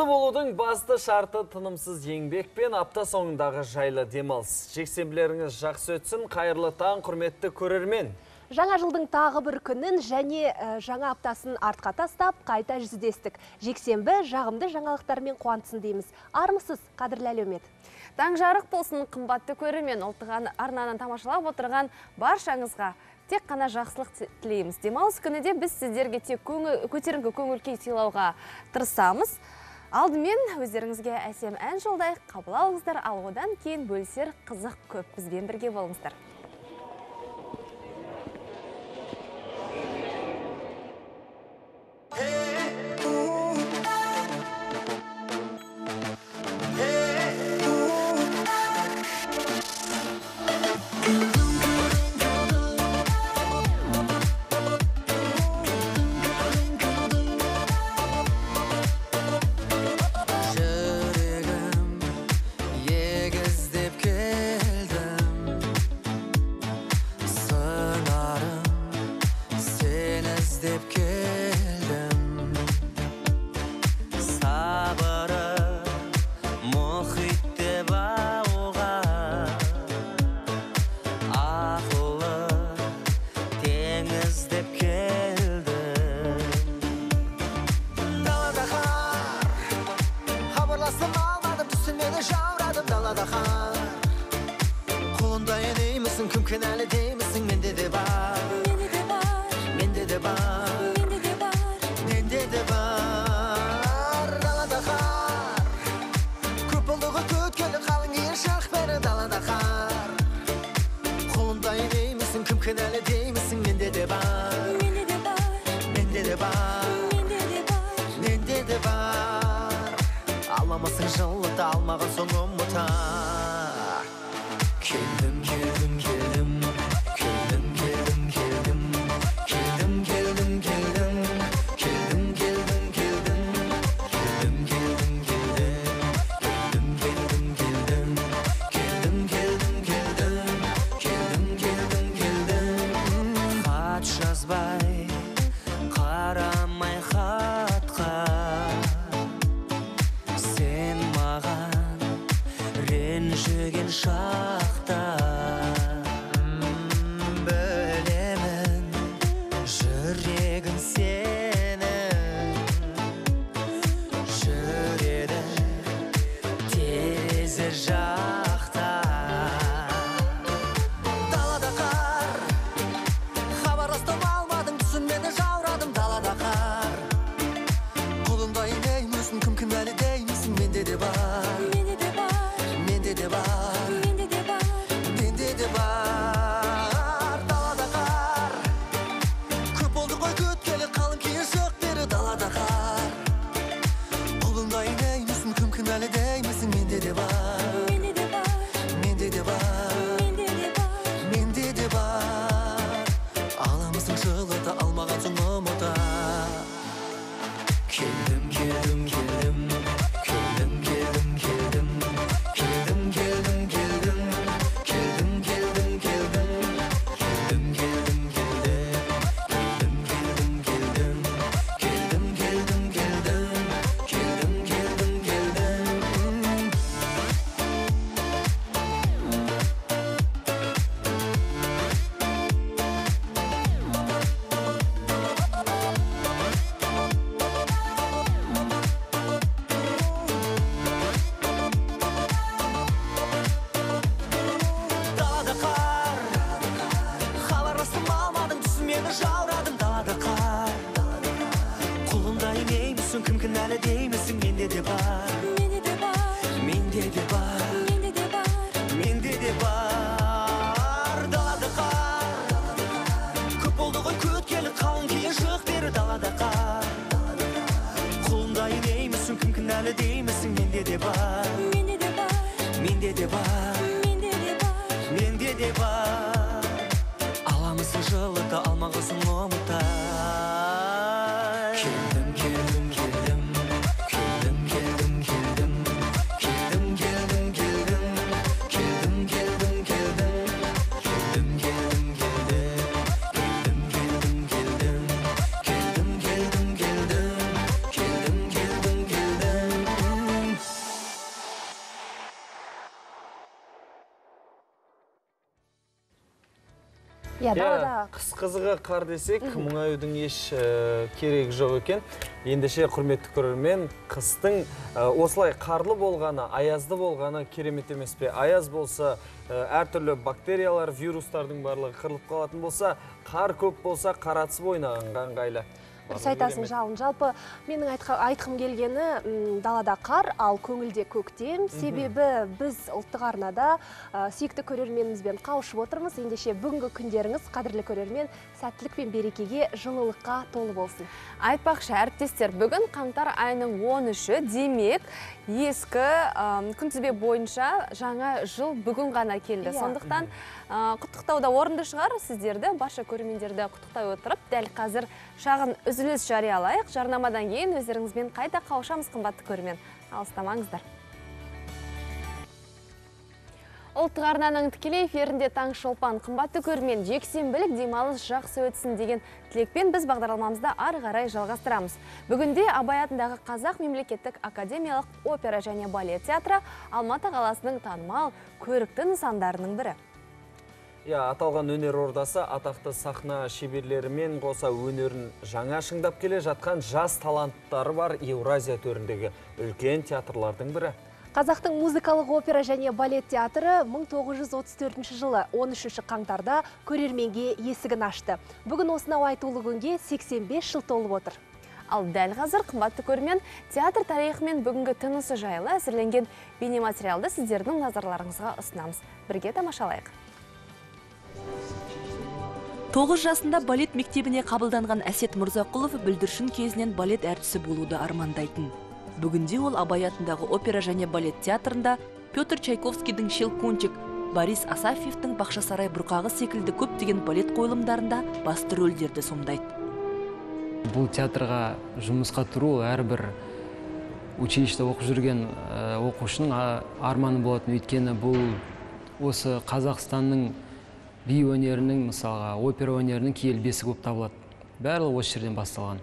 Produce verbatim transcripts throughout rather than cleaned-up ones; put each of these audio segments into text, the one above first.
табысты болудың басты шарты тынымсыз еңбек пен апта соңындағы жайлы демалыс. Жексенбілеріңіз жақсы өтсін, қайырлы таң, құрметті көрермен. Жаңа жылдың тағы бір күнін және жаңа аптасын артқа тастап, қайта жүздестік. Жексенбі жағымды жаңалықтармен қуантсын дейміз. Армысыз, қадірлі әлеумет. Таң жарық болсын, қымбатты көрермен, ұлттық арнадан тамашалап отырған баршаңызға тек қана жақсылық тілейміз. Демалыс күні де біз сіздерге тек көтеріңгі көңіл-күй сыйлауға тырысамыз. Алдымен өздеріңізге әсем ән жолдай қабыл алыңыздар, ал одан кейін бөлісер қызық көп. Бізбен бірге болыңыздар. Қыс-қызыға қар десек, мұнайдың еш керек жоқ екен. Ендеше, құрметті көрермен, қыстың осылай қарлы болғаны, аязды болғаны керемет емес пе? Аяз болса, әртүрлі бактериялар, вирустардың барлығы қырылып қалатын болса, қар көп болса, қаратсыз ойнаған қайлы. Дұрыс айтасың, жалын. Жалпы, менің айтқым келгені далада қар, ал көңілде көктем. Себебі біз ұлттық арнада сүйікті көрерменімізбен қауышып отырмыз. Ендеше бүгінгі күндеріңіз, қадірлі көрермен, сәттілік пен берекеге, жылылыққа толы болсын. Айтпақшы, әріптестер, бүгін қаңтар айының он үші, демек, ескі күнтізбе бойынша жаңа жыл бүгін ғана келді. Сондықтан құттықтауда орынды шығар, сіздерді, барша көрермендерді құттықтай отырып, дәл қазір шағын үзіліс жариялайық. Жарнамадан кейін өздеріңізбен қайта қауышамыз, қымбатты көрермен. Алыстамаңыздар. Ұлттық арнаның тікелей эфирінде Таңшолпан, қымбатты көрермен, жексенбілік демалыс жақсы өтсін деген тілекпен біз бағдарламамызда ары қарай жалғастырамыз. Бүгінде Абай атындағы Қазақ мемлекеттік академиялық опера және балет театры Алматы қаласының танымал көрікті нысандарының бірі. Аталған өнер ордасы атақты сахна шеберлерімен қоса өнерін жаңа шыңдап келе жатқан жас таланттары бар Еуразия төріндегі үлкен театрлардың бірі. Қазақтың музыкалық опера және балет театры мың тоғыз жүз отыз төртінші жылы он үшінші қаңтарда көрерменге есігін ашты. Бүгін осынау айтулы күнге сексен бес жыл толып отыр. Ал дәл қазір, қымбатты көрермен, театр тарихымен бүгінгі тынысы жайлы әзірленген бейнематериалды сіздердің назарларыңызға ұсынамыз. Бірге тамашалайық. Тоғыз жасында балет мектебіне қабылданған Әсет Мұрзақұлов бүлдіршін кезінен балет әртісі болуды армандайтын. Бүгінде ол Абай атындағы опера және балет театрында Петр Чайковскийдің «Щелкунчик», Борис Асафьевтің «Бақшасарай бұрқағы» секілді көптеген балет қойылымдарында басты рөлдерді сомдайды. Бұл театрға жұмысқа тұру әрбір училищеде оқып жүрген оқушының арманы болатын, өйткені бұл осы Қазақстанның би өнерінің, мысалға, опера өнерінің киелбесі көп табылады. Бәрі осы жерден басталған.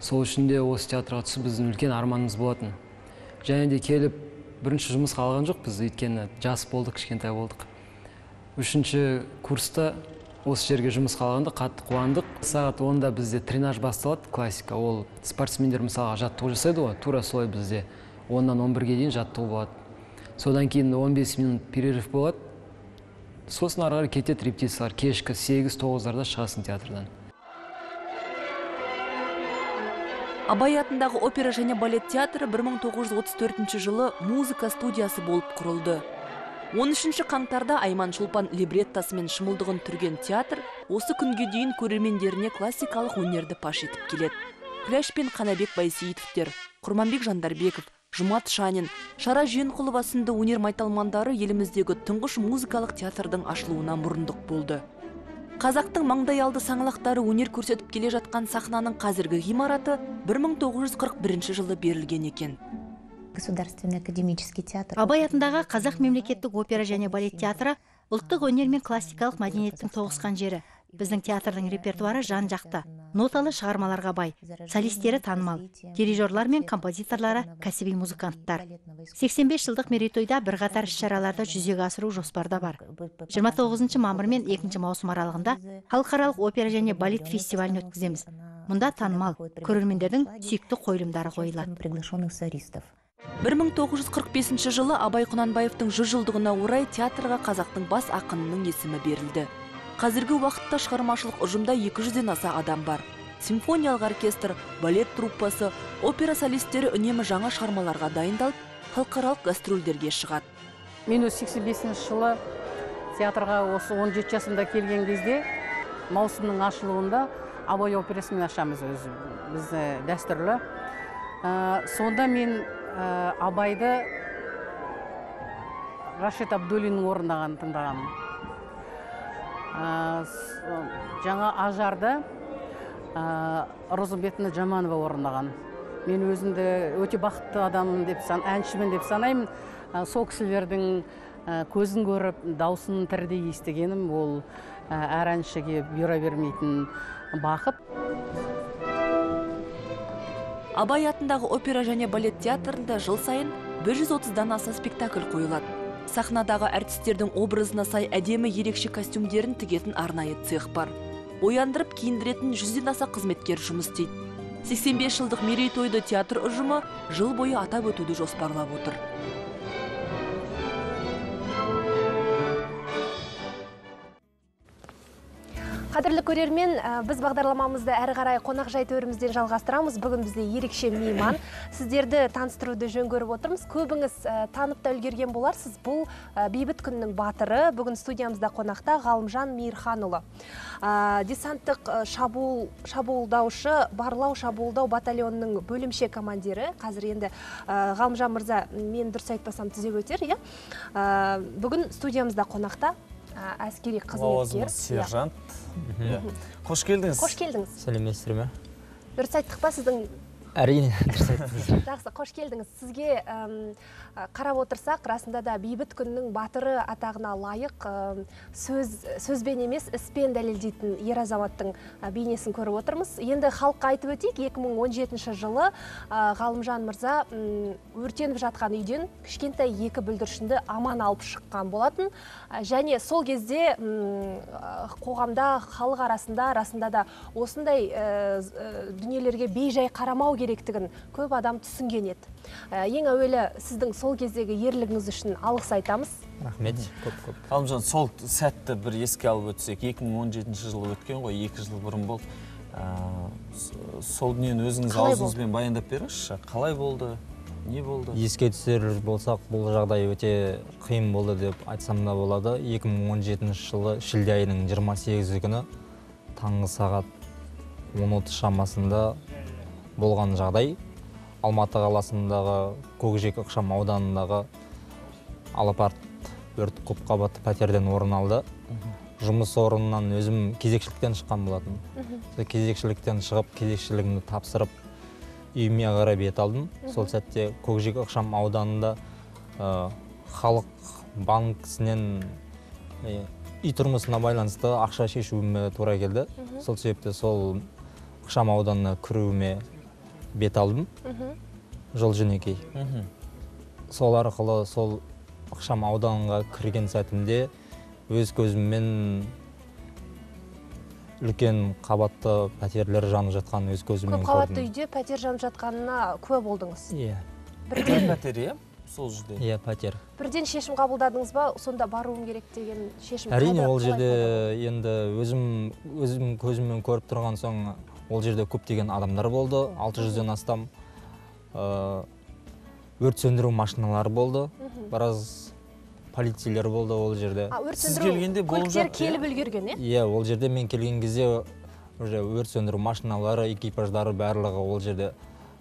Сол үшін де осы театрға түсіп біздің үлкен арманымыз болатын. Және де келіп бірінші жұмысқа алған жоқ біз, өйткені жас болдық, кішкентай болдық. Үшінші курста осы жерге жұмысқа алғанда қатты қуандық. Сағат онда бізде тренаж басталады, классика. Ол спортсмендер мысалға жаттығу жасайды ғой, тура солай бізде. Оннан он бірге дейін жаттығу болады. Содан кейін он бес минут перерыв болады. Сосын арғары кетеді рептесілер, кешкі сегіз тоғыздарда шығасын театрдан. Абай атындағы опера және балет театры бір мың тоғыз жүз отыз төртінші жылы музыка студиясы болып құрылды. он үшінші қаңтарда Айман Шолпан либреттасымен шымылдығын түрген театр осы күнге дейін көрермендеріне классикалық өнерді паш етіп келеді. Күләш пен Қанабек Байсейітовтер, Құрманбек Жандарбеков, Жұмат Шанин, Шара Жиенқұлова сынды өнер майталмандары еліміздегі тұңғыш музыкалық театрдың ашылуына мұрындық болды. Қазақтың маңдайалды саңлақтары өнер көрсетіп келе жатқан сахнаның қазіргі ғимараты бір мың тоғыз жүз қырық бірінші жылы берілген екен. Абай атындағы Қазақ мемлекеттік опера және балет театры ұлттық өнер мен классикалық мәдениеттің тоғысқан жері. Біздің театрдың репертуары жан-жақты, ноталы шығармаларға бай, солистері танымал, дирижерлар мен композиторлары кәсіби музыканттар. сексен бес жылдық мерейтойда бірқатар іс-шараларды жүзеге асыру жоспарда бар. жиырма тоғызыншы мамыр мен екінші маусым аралығында халықаралық опера және балет фестивалін өткіземіз. Мұнда танымал көрермендердің сүйікті қойылымдары қойылады. бір мың тоғыз жүз қырық бесінші жылы Абай Құнанбаевтың жүз жылдығына орай театрға қазақтың бас ақынының есімі берілді. Қазіргі уақытта шығармашылық ұжымда екі жүзден аса адам бар. Симфониялық оркестр, балет труппасы, опера солистері үнемі жаңа шығармаларға дайындалып, халықаралық гастрольдерге шығады. Мен сексен бесінші жылы театрға осы он жеті жасымда келген кезде маусымның ашылуында Абай операсымен ашамыз өзі. Біз дәстүрлі. Сонда мен Абайды Рашет Абдуллиннің орындағанын тыңдағанмын. Жаңа ажарды Розымбетіні Жаманова орындаған. Мен өзімді өте бақытты адамын деп сан, әншімін деп санаймын. Сол кісілердің көзін көріп, даусын тірде естігенім, ол әр әншіге бұйра бермейтін бақыт. Абай атындағы опера және балет театрында жыл сайын бір жүз отыздан аса спектакль қойылады. сахнадағы әртістердің образына сай әдемі ерекше костюмдерін тігетін арнайы цех бар. Ояндырып киіндіретін жүзден аса қызметкер жұмыс істейді. сексен бес жылдық мерейтойды театр ұжымы жыл бойы атап өтуді жоспарлап отыр. Қадірлі көрермен, біз бағдарламамызды әрі қарай қонақ жай төрімізден жалғастырамыз. Бүгін бізде ерекше мейман. Сіздерді таныстыруды жөн көріп отырмыз. Көбіңіз танып та үлгерген боларсыз. Бұл бейбіт күннің батыры. Бүгін студиямызда қонақта Галымжан Мейрханулы. Десанттық шабуылдаушы, барлау шабуылдау батальонының бөлімше командирі. Қазір енді Галымжан мырза, мен дұрыс айтпасам түзеп өтер, иә. Бүгін студиямызда қонақта әскери қызметкер. Сержант. Қош келдіңіз. Қош келдіңіз. Сәлеметсіздер ме? Дұрыс айттық па сіздің? Әрине, дұрыс айттыңыз. Жақсы, қош келдіңіз. Сізге қарап отырсақ, расында да бейбіт күннің батыры атағына лайық сөзбен емес, іспен дәлелдейтін ер азаматтың бейнесін көріп отырмыз. Енді халыққа айтып өтейік, екі мың он жетінші жылы Галымжан мырза өртеніп жатқан үйден кішкентай екі бүлдіршінді аман алып шыққан болатын. Және сол кезде қоғамда, халық арасында, расында да осындай дүниелерге бей-жай қарамау керектігін көп адам түсінген еді. Ең әуелі сіздің сол кездегі ерлігіңіз үшін алғыс айтамыз. Рахмет, көп-көп. Галымжан, сол сәтті бір еске алып өтсек, екі мың он жетінші жылы өткен ғой, екі жыл бұрын болды. Сол дүниені өзіңіз аузыңызбен баяндап беріңізші. Қалай болды, не болды? Еске түсер болсақ, бұл жағдай өте қиын болды деп айтсам да болады. екі мың он жетінші жылы шілде айының жиырма сегізі күні таңғы сағат он отыз шамасында болған жағдай. Алматы қаласындағы Көкжиек ықшам ауданындағы алапарт өрт көпқабатты пәтерден орын алды. Жұмыс орнынан өзім кезекшіліктен шыққан болатын. Кезекшіліктен шығып, кезекшілігімді тапсырып, үйіме қарай бет алдым. Сол сәтте Көкжиек ықшам ауданында Халық банкісінен үй тұрмысына байланысты ақша шешуіме тура келді. Сол себепті сол ықшам ауданына кіруіме бет алдым, жол жөнекей. Сол арқылы сол ықшам ауданға кірген сәтімде өз көзіммен үлкен қабатты пәтерлер жанып жатқанын өз көзіммен көрдім. Көп қабатты үйде пәтер жанып жатқанына куә болдыңыз? Иә. Бірден пәтер, иә? Сол жерде? Иә, пәтер. Бірден шешім қабылдадыңыз ба? Сонда баруым керек деген шешім? Әрине, ол жерде енді өзім көзіммен көріп тұрған соң ол жерде көптеген адамдар болды, алты жүзден астам өрт сөндіру машиналары болды, біраз полицейлер болды ол жерде. Өрт сөндіру көліктер келіп үлгерген, е? Е, ол жерде мен келген кезде өрт сөндіру машиналары, экипаждары барлығы ол жерде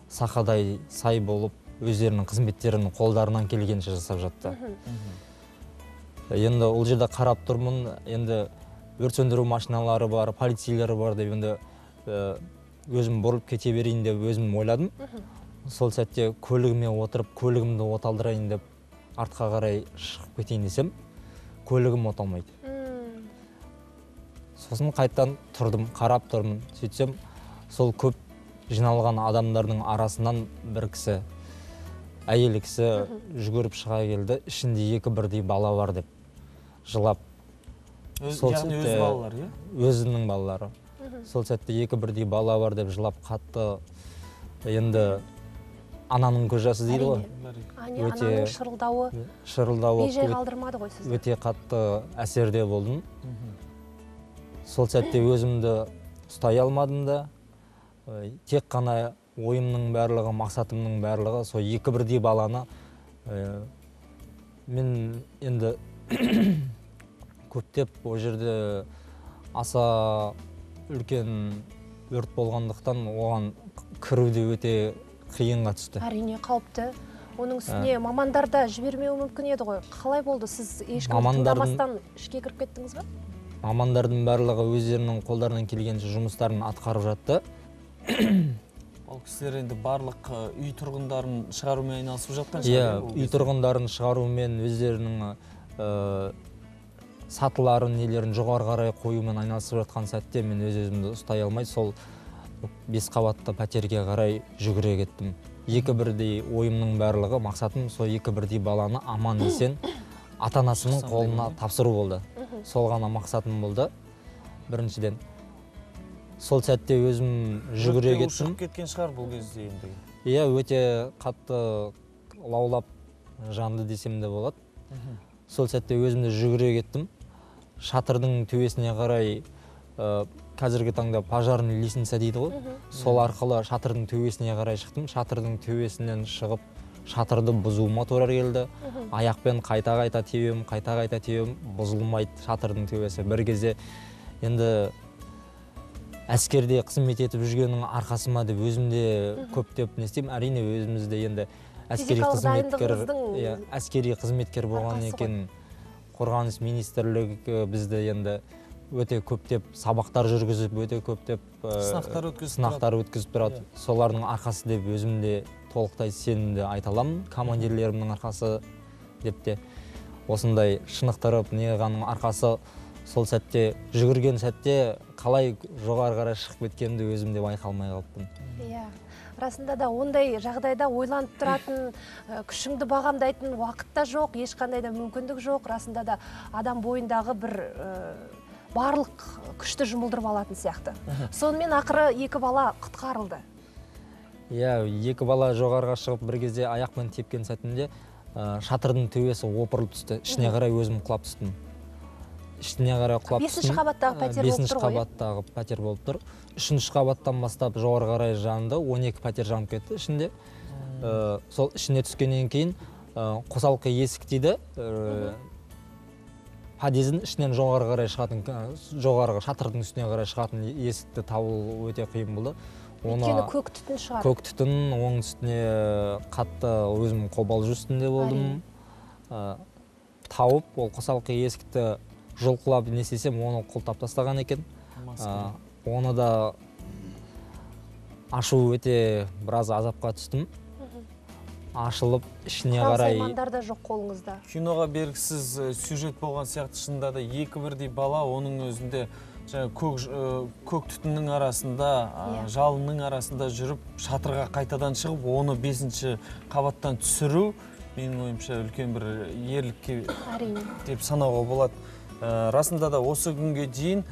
сақадай сай болып, өздерінің қызметтерінің қолдарынан келгенше жасап жатты. Енді ол жерде қарап тұрмын, енді өрт сөндіру машиналары бар, полицейлері бар деп енді өзім бұрылып кете берейін деп өзім ойладым. Сол сәтте көлігіме отырып, көлігімді оталдырайын деп артқа қарай шығып кетейін десем, көлігім оталмайды. Сосын қайттан тұрдым, қарап тұрмын. Сөйтсем, сол көп жиналған адамдардың арасынан бір кісі, әйел кісі жүгіріп шыға келді, ішінде екі бірдей бала бар деп жылап. Яғни өз балалары, иә? Өзінің балалары. Сол сәтті екі бірдей бала бар деп жылап қатты, енді ананың көз жасы дейді ғой. Ананың шырылдауы бейжай қалдырмады ғой сізді. Өте қатты әсерде болдым. Сол сәтте өзімді ұстай алмадым да, тек қана ойымның барлығы, мақсатымның барлығы, сол екі бірдей баланы мен енді көптеп ол жерде аса үлкен өрт болғандықтан оған кіруде өте қиынға түсті. Әрине, қауіпті. Оның үстіне мамандарда жібермеуі мүмкін еді ғой. Қалай болды? Сіз ешкімді тыңдамастан ішке кіріп кеттіңіз ба? Мамандардың барлығы өздерінің қолдарынан келгенше жұмыстарын атқарып жатты. Ол кісілер енді барлық үй тұрғындарын шығарумен айналысып жатқан шығар. Үй тұрғындарын шығарумен өздерінің сатыларын, нелерін жоғары қарай қоюмен айналысып жатқан сәтте мен өз-өзімді ұстай алмай, сол бес қабатты пәтерге қарай жүгіре кеттім. Екі бірдей ойымның барлығы, мақсатым сол екі бірдей баланы аман есен атанасының қолына тапсыру болды. Сол ғана мақсатым болды. Біріншіден сол сәтте өзім жүгіре кеттім. Өте кеткен шығар бұл кезде енді. Иә, өте қатты лаулап жанды десем де болады. Сол сәтте өзімді жүгіре кеттім. Шатырдың төбесіне қарай, қазіргі таңда пожарный лестница дейді ғой. Сол арқылы шатырдың төбесіне қарай шықтым. Шатырдың төбесінен шығып, шатырды бұзуыма торар келді. Аяқпен қайта-қайта тебем, қайта-қайта тебем, бұзылмайды шатырдың төбесі. Бір кезде енді әскерде қызмет етіп жүргеннің арқасыма деп өзімде көптеп не істеймін. Әрине өзімізде енді әскери қызметкер, әскери қызметкер болған екен, қорғаныс министрлігі бізді енді өте көптеп сабақтар жүргізіп, өте көптеп сынақтар өткізіп тұрады. Солардың арқасы деп өзімде толықтай сенімді айта аламын, командирлерімнің арқасы деп те. Осындай шынықтырып неғаның арқасы, сол сәтте жүгірген сәтте қалай жоғары қарай шығып кеткенімді өзімде байқалмай қалыппын. Иә, расында да ондай жағдайда ойланып тұратын, күшіңді бағамдайтын уақытта жоқ, ешқандай да мүмкіндік жоқ. Расында да адам бойындағы бір барлық күшті жұмылдырып алатын сияқты. Сонымен ақыры екі бала құтқарылды. Иә, екі бала жоғарға шығып бір кезде аяқпен тепкен сәтінде шатырдың төбесі опырылып түсті. Ішіне қарай өзім құлап түстім. Ішіне қарай құлап түстім. бесінші қабаттағы пәтер болып тұр. үшінші қабаттан бастап жоғары қарай жанды, он екі пәтер жанып кетті ішінде. Сол ішіне түскеннен кейін қосалқы есік дейді. Падездің ішінен жоғарғы шатырдың үстіне қарай шығатын есікті табу өте қиын болды. Өйткені көк түтін шығар. Көк түтін, оның үстіне қатты өзім қобалжу үстінде болдым. Тауып, ол қосалқы есікті жұлқылап не істесем, оны құлыптап тастаған екен. Оны да ашу өте біраз азапқа түстім. Ашылып, ішіне қарай... Құралсаймандар да жоқ қолыңызда. Киноға бергісіз сюжет болған сияқты, шында да екі бірдей бала, оның өзінде көк түтінің арасында, жалының арасында жүріп, шатырға қайтадан шығып, оны бесінші қабаттан түсіру, менің ойымша үлкен бір ерлікке деп санауға болады. Расында да осы күнге дейін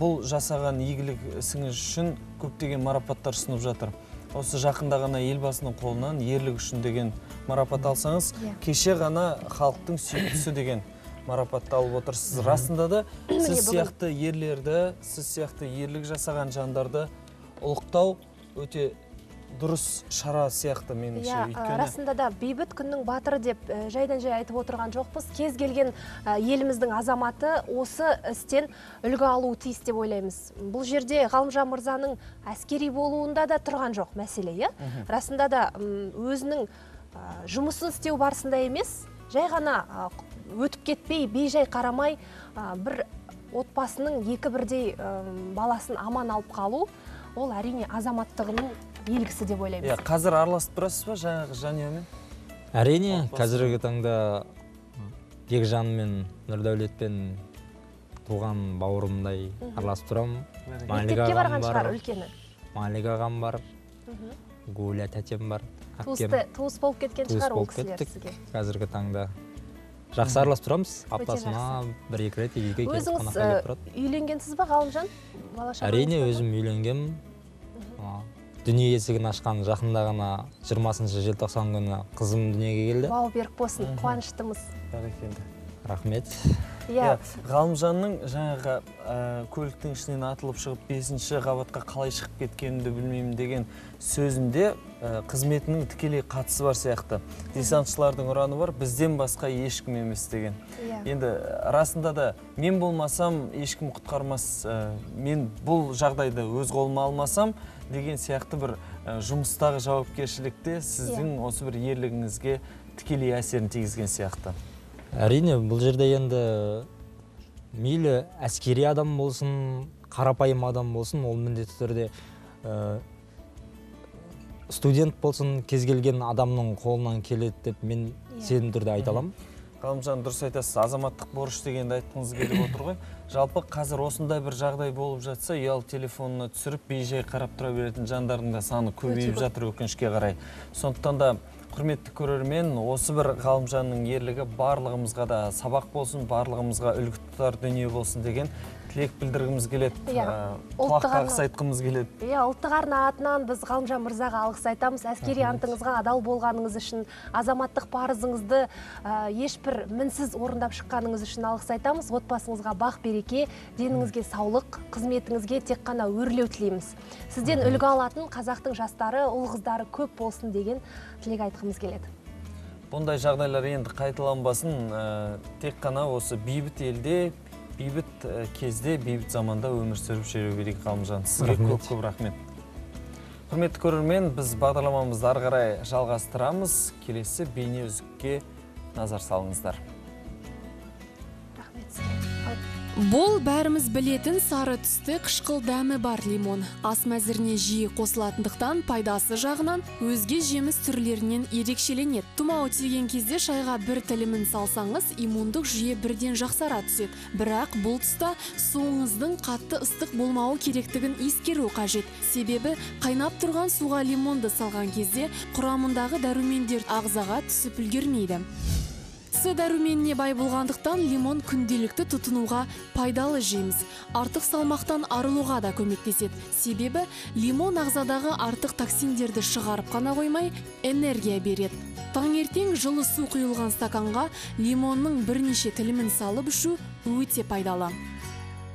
бұл жасаған игілік ісіңіз үшін көптеген марапаттар ұсынып жатыр. Осы жақында ғана елбасының қолынан ерлік үшін деген марапат алсаңыз, кеше ғана халықтың сүйіктісі деген марапатты алып отырсыз. Расында да сіз сияқты ерлерді, сіз сияқты ерлік жасаған жандарды ұлықтау өте дұрыс шара сияқты меніңше. Өйткені расында да бейбіт күннің батыры деп жайдан-жай айтып отырған жоқпыз. Кез келген еліміздің азаматы осы істен үлгі алуы тиіс деп ойлаймыз. Бұл жерде Галымжан мырзаның әскери болуында да тұрған жоқ мәселе. Расында да өзінің жұмысын істеу барысында емес, жай ғана өтіп кетпей, бей-жай қарамай бір отбасының екі бірдей баласын аман алып қалу, ол әрине азаматтығының елгісі деп ойлаймыз. Қазір араласып тұрасыз ба Жанұямен? Әрине, қазіргі таңда Бекжан мен Нұрдәулетпен туған бауырымдай араласып тұрамын. Мектепке барған шығар үлкені. Малик ағам бар, Гуля тәтем бар. Туыс болып кеткен шығар ол кісілер сізге. Қазіргі таңда жақсы араласып тұрамыз. Аптасына бір-екі рет екі келіп қонаққа келіп тұрады. Өзіңіз үйленгенсіз ба, Галымжан? Әрине, өзім үйленгем. Дүние есігін ашқан жақында ғана жиырмасыншы желтоқсан күні қызым дүниеге келді. Бау берік болсын, қуаныштымыз. Бәрекелді. Рахмет. Галымжанның жаңағы көліктің ішінен атылып шығып бесінші қабатқа қалай шығып кеткенімді білмеймін деген сөзінде қызметінің тікелей қатысы бар сияқты. Десантшылардың ұраны бар, бізден басқа ешкім емес деген. Енді расында да мен болмасам ешкім құтқармас, мен бұл жағдайды өз қолыма алмасам деген сияқты бір жұмыстағы жауапкершілікте сіздің осы бір ерлігіңізге тікелей әсерін тигізген сияқты. Әрине, бұл жерде енді мейлі әскери адам болсын, қарапайым адам болсын, ол міндетті түрде студент болсын, кез келген адамның қолынан келеді деп мен сенімді түрде айта аламын. Галымжан, дұрыс айтасыз, азаматтық борыш дегенді айтқыңыз келіп отыр ғой. Жалпы қазір осындай бір жағдай болып жатса, ұялы телефонына түсіріп бей-жай қарап тұра беретін жандардың да саны көбейіп жатыр өкінішке қарай. Сондықтан да құрметті көрермен, осы бір Галымжанның ерлігі барлығымызға да сабақ болсын, барлығымызға үлгі тұтар дүние болсын деген тілек білдіргіміз келеді, құлаққа алғыс айтқымыз келеді. Иә, ұлттық арна атынан біз Галымжан мырзаға алғыс айтамыз. Әскери антыңызға адал болғаныңыз үшін, азаматтық парызыңызды ешбір мінсіз орындап шыққаныңыз үшін алғыс айтамыз. Отбасыңызға бақ береке, деніңізге саулық, қызметіңізге тек қана өрлеу тілейміз. Сізден үлгі алатын қазақтың жастары, ұл қыздары көп болсын деген тілек айтқымыз келеді. Бұндай жағдайлар енді қайталанбасын, тек қана осы бейбіт елде, бейбіт кезде, бейбіт заманда өмір сүріп жүру керек Галымжан. Сізге көп-көп рахмет. Құрметті көрермен, біз бағдарламамызды ары қарай жалғастырамыз. Келесі бейне үзікке назар салыңыздар. Бұл бәріміз білетін сары түсті қышқыл дәмі бар лимон. Ас мәзіріне жиі қосылатындықтан пайдасы жағынан өзге жеміс түрлерінен ерекшеленеді. Тұмау тиген кезде шайға бір тілімін салсаңыз, иммундық жүйе бірден жақсара түседі. Бірақ бұл тұста суыңыздың қатты ыстық болмауы керектігін ескеру қажет. Себебі қайнап тұрған суға лимонды салған кезде құрамындағы дәрумендер ағзаға түсіп үлгермейді. С дәруменіне бай болғандықтан лимон күнделікті тұтынуға пайдалы жеміс. Артық салмақтан арылуға да көмектеседі. Себебі лимон ағзадағы артық токсиндерді шығарып қана қоймай, энергия береді. Таңертең жылы су құйылған стаканға лимонның бірнеше тілімін салып ішу өте пайдалы.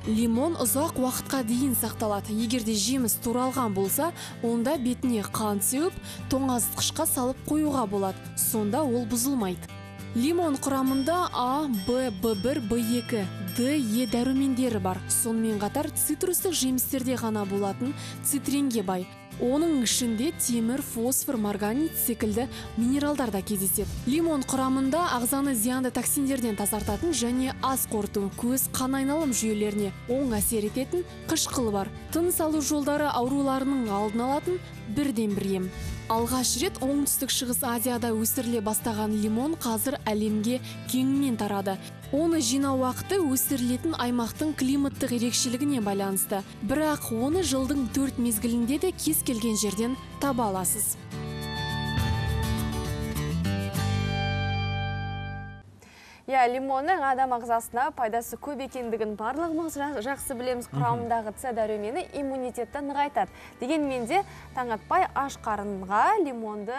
Лимон ұзақ уақытқа дейін сақталады. Егер де жеміс туралған болса, онда бетіне қан сеуіп, тоңазытқышқа салып қоюға болады. Сонда ол бұзылмайды. Лимон құрамында А, В, В бір, В екі, Д, Е дәрумендері бар. Сонымен қатар цитрустық жемістерде ғана болатын цитринге бай. Оның ішінде темір, фосфор, марганит секілді минералдарда кездеседі. Лимон құрамында ағзаны зиянды токсиндерден тазартатын және аз қорыту, көз қан айналым жүйелеріне оң әсер ететін қышқылы бар. Тыныс алу жолдары ауруларының алдын алатын бірден бір ем. Алғаш рет оңтүстік-шығыс Азияда өсіріле бастаған лимон қазір әлемге кеңінен тарады. Оны жинау уақыты өсірілетін аймақтың климаттық ерекшелігіне байланысты. Бірақ оны жылдың төрт мезгілінде де кез келген жерден таба аласыз. Иә, лимонның адам ағзасына пайдасы көп екендігін барлығымыз жақсы білеміз. Құрамындағы С дәрумені иммунитетті нығайтады. Дегенмен де таңатпай аш қарынға лимонды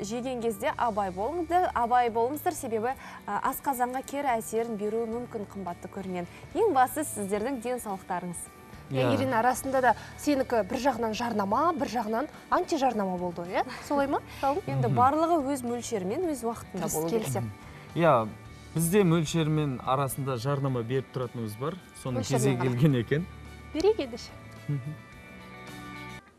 жеген кезде абай болыңыздар, себебі асқазанға кері әсерін беруі мүмкін қымбатты көрінеді. Ең басы сіздердің денсаулықтарыңыз. Егерін арасында да сенікі бір жағынан жарнама, бір жағынан антижарнама болды, иә? Солай ма? Енді барлығы өз мөлшерімен, өз уақытында болды. Бізде мөлшермен арасында жарнама беріп тұратынымыз бар. Соның кезе келген екен. Берек едіш.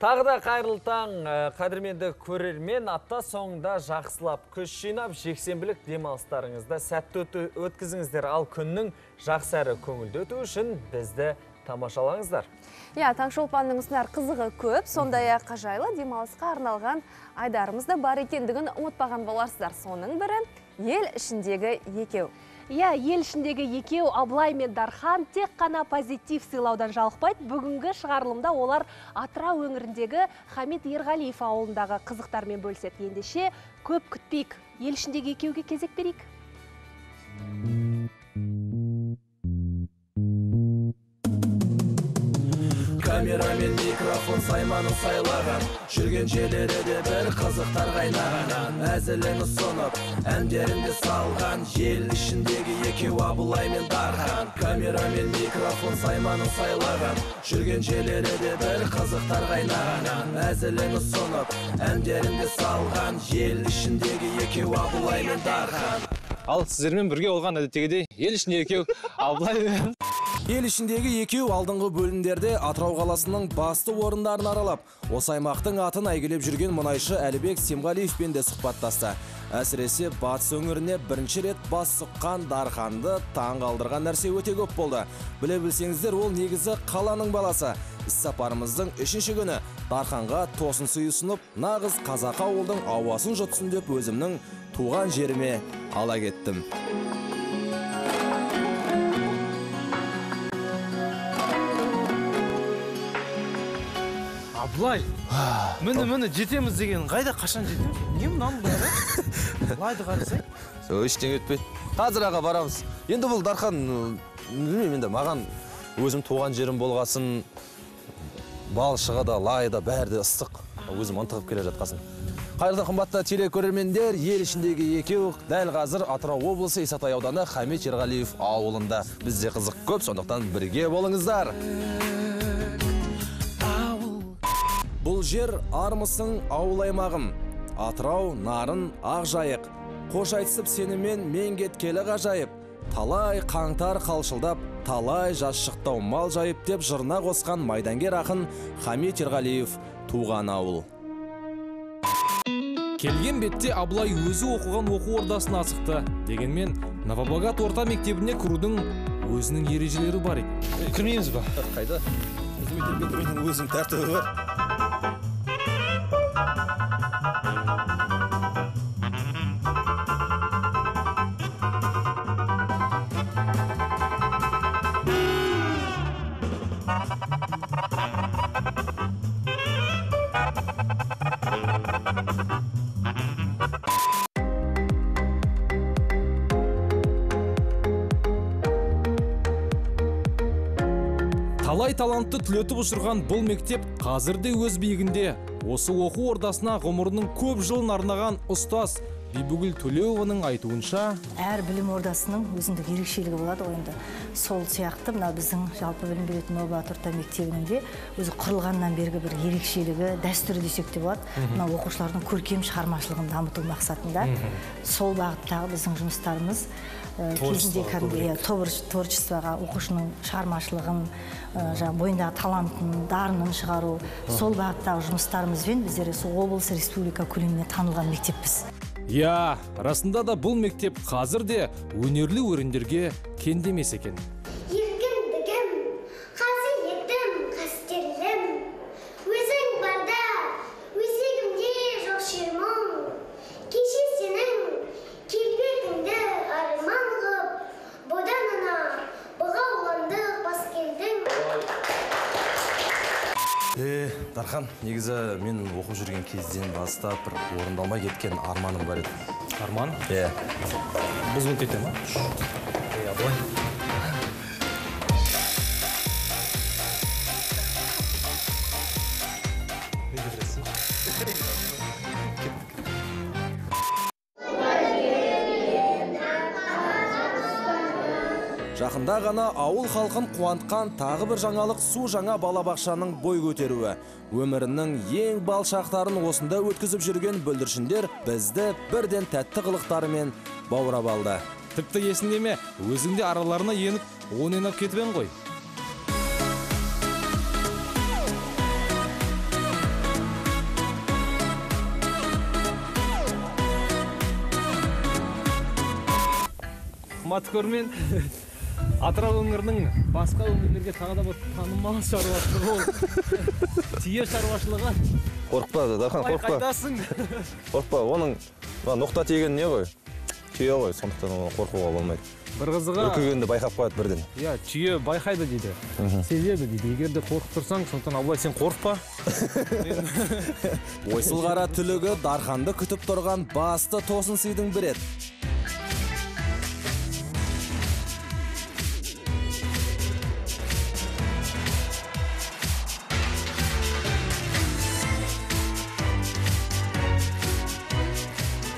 Тағы да қайырлы таң, қадірменді көрермен, апта соңында жақсылап, күш жинап, жексенбілік демалыстарыңызда сәтті өткізіңіздер. Ал күннің жақсары көңілді өту үшін бізді тамашалаңыздар. Иә, Таңшолпанның ұсынар қызығы көп, сондай-ақ қажайлы демалысқа арналған айдарымыз да бар екендігін ұмытпаған боларсыздар. Соның бірі ел ішіндегі екеу. Иә, ел ішіндегі екеу Абылай мен Дархан тек қана позитив сыйлаудан жалықпайды. Бүгінгі шығарылымда олар Атырау өңіріндегі Хамит Ерғалиев ауылындағы қызықтармен бөліседі. Ендеше көп күтпейік, ел ішіндегі екеуге кезек берейік. Камера мен микрофон сайманын сайлаған, жүрген жерлері де бір қызықтар қайнаған. Әзілін ұсынып, әндерінде салған, ел ішіндегі екеу Абылай мен Дархан. Камера мен микрофон сайманын сайлаған, жүрген жерлері де бір қызықтар қайнаған. Әзілін ұсынып, әндерінде салған, ел ішіндегі екеу Абылай мен Дархан. Ал сіздермен бірге олған әдеттегідей, ел ішінде екеу Абылай мен... Ел ішіндегі екеу алдыңғы бөлімдерде Атырау қаласының басты орындарын аралап, осы аймақтың атын әйгілеп жүрген мұнайшы Әлібек Семғалиевпен де сұхбаттасты. Әсіресе батыс өңіріне бірінші рет бас сұққан Дарханды таңғалдырған нәрсе өте көп болды. Біле білсеңіздер, ол негізі қаланың баласы. Іссапарымыздың үшінші күні Дарханға тосын сый ұсынып, нағыз қазақы ауылдың ауасын жұтсын деп өзімнің туған жеріме ала кеттім. былай. Міне-міне жетеміз деген қайда қашан жетеміз? Не мұнан бұлай? Былайды қарасай? Сол іштен өтпейді. Қазір аға барамыз. Енді бұл Дархан, білмеймін енді маған өзім туған жерім болғасын, балшыға да, лайы да, бәрі де ыстық. Өзім ынтығып келе жатқасын. Қайырлы қымбатты телекөрермендер, ел ішіндегі екеуі дәл қазір Атырау облысы Исатай ауданы Хамит Ерғалиев ауылында. Бізде қызық көп, сондықтан бірге болыңыздар. Бұл жер армысың ауыл аймағым. Атырау, нарын, ақжайық. Қош айтысып сенімен мен кеткелі ғажайып. Талай қаңтар қалшылдап, талай жас шықтау мал жайып деп жырна қосқан майдангер ақын Хамит Ерғалиев туған ауыл. Келген бетте Абылай өзі оқыған оқу ордасын асықты. Дегенмен, Новобогат орта мектебіне кірудің өзінің ережелері бар екен. Кірмейміз ба? Қайда? Өзінің тәртібі бар. Талай талантты түлетіп ұшырған бұл мектеп қазірде өз биігінде. Осы оқу ордасына ғұмырының көп жылын арнаған ұстаз Бибігүл Төлеуованың айтуынша, әр білім ордасының өзіндік ерекшелігі болады ойында. Сол сияқты мына біздің жалпы білім беретін Новобогат орта мектебінде өзі құрылғаннан бергі бір ерекшелігі, дәстүрі десек те болады. Мына оқушылардың көркем шығармашылығын дамыту мақсатында сол бағыттағы біздің жұмыстарымыз кезінде кәдімгі творчествоға, оқушының шығармашылығын, бойындағы талантын, дарынын шығару, сол бағыттағы жұмыстарымызбен біздер облыс республика көлеміне танылған мектеппіз. Иә, расында да бұл мектеп қазір де өнерлі өрендерге кендемес екен. Дархан, негізі мен оқып жүрген кезден бастап бір орындалмай кеткен арманым бар еді. Арман? Иә. Біз бұл кетем, а? Ей, Абай. Мен көресің. Кеттік. Жақында ғана ауыл халқын қуантқан тағы бір жаңалық су жаңа балабақшаның бой көтеруі. Өмірінің ең бал шақтарын осында өткізіп жүрген бүлдіршіндер бізді бірден тәтті қылықтарымен баурап алды. Тіпті есіңде ме, өзіңде араларына еніп, оны ойнап кетпен ғой. Маты көрмен. Атырау өңірінің басқа өңірлерге тағы да бір танымал шаруашылығы ол. Тие шаруашылығы. Қорықпа, Дархан, қорықпа. Абай қайтасың. Қорықпа, оның ноқта тиегені не ғой? Түйе ғой, сондықтан оны қорқуға болмайды. Бір қызыға... Үркігенді байқап қояды бірден. Иә, түйе байқайды дейді, сезеді дейді. Егер де қорқып тұрсаң, сондықтан Абай сен қорықпа. Ойсылғара түлігі Дарханды күтіп тұрған басты тосын сыйдың бір еді.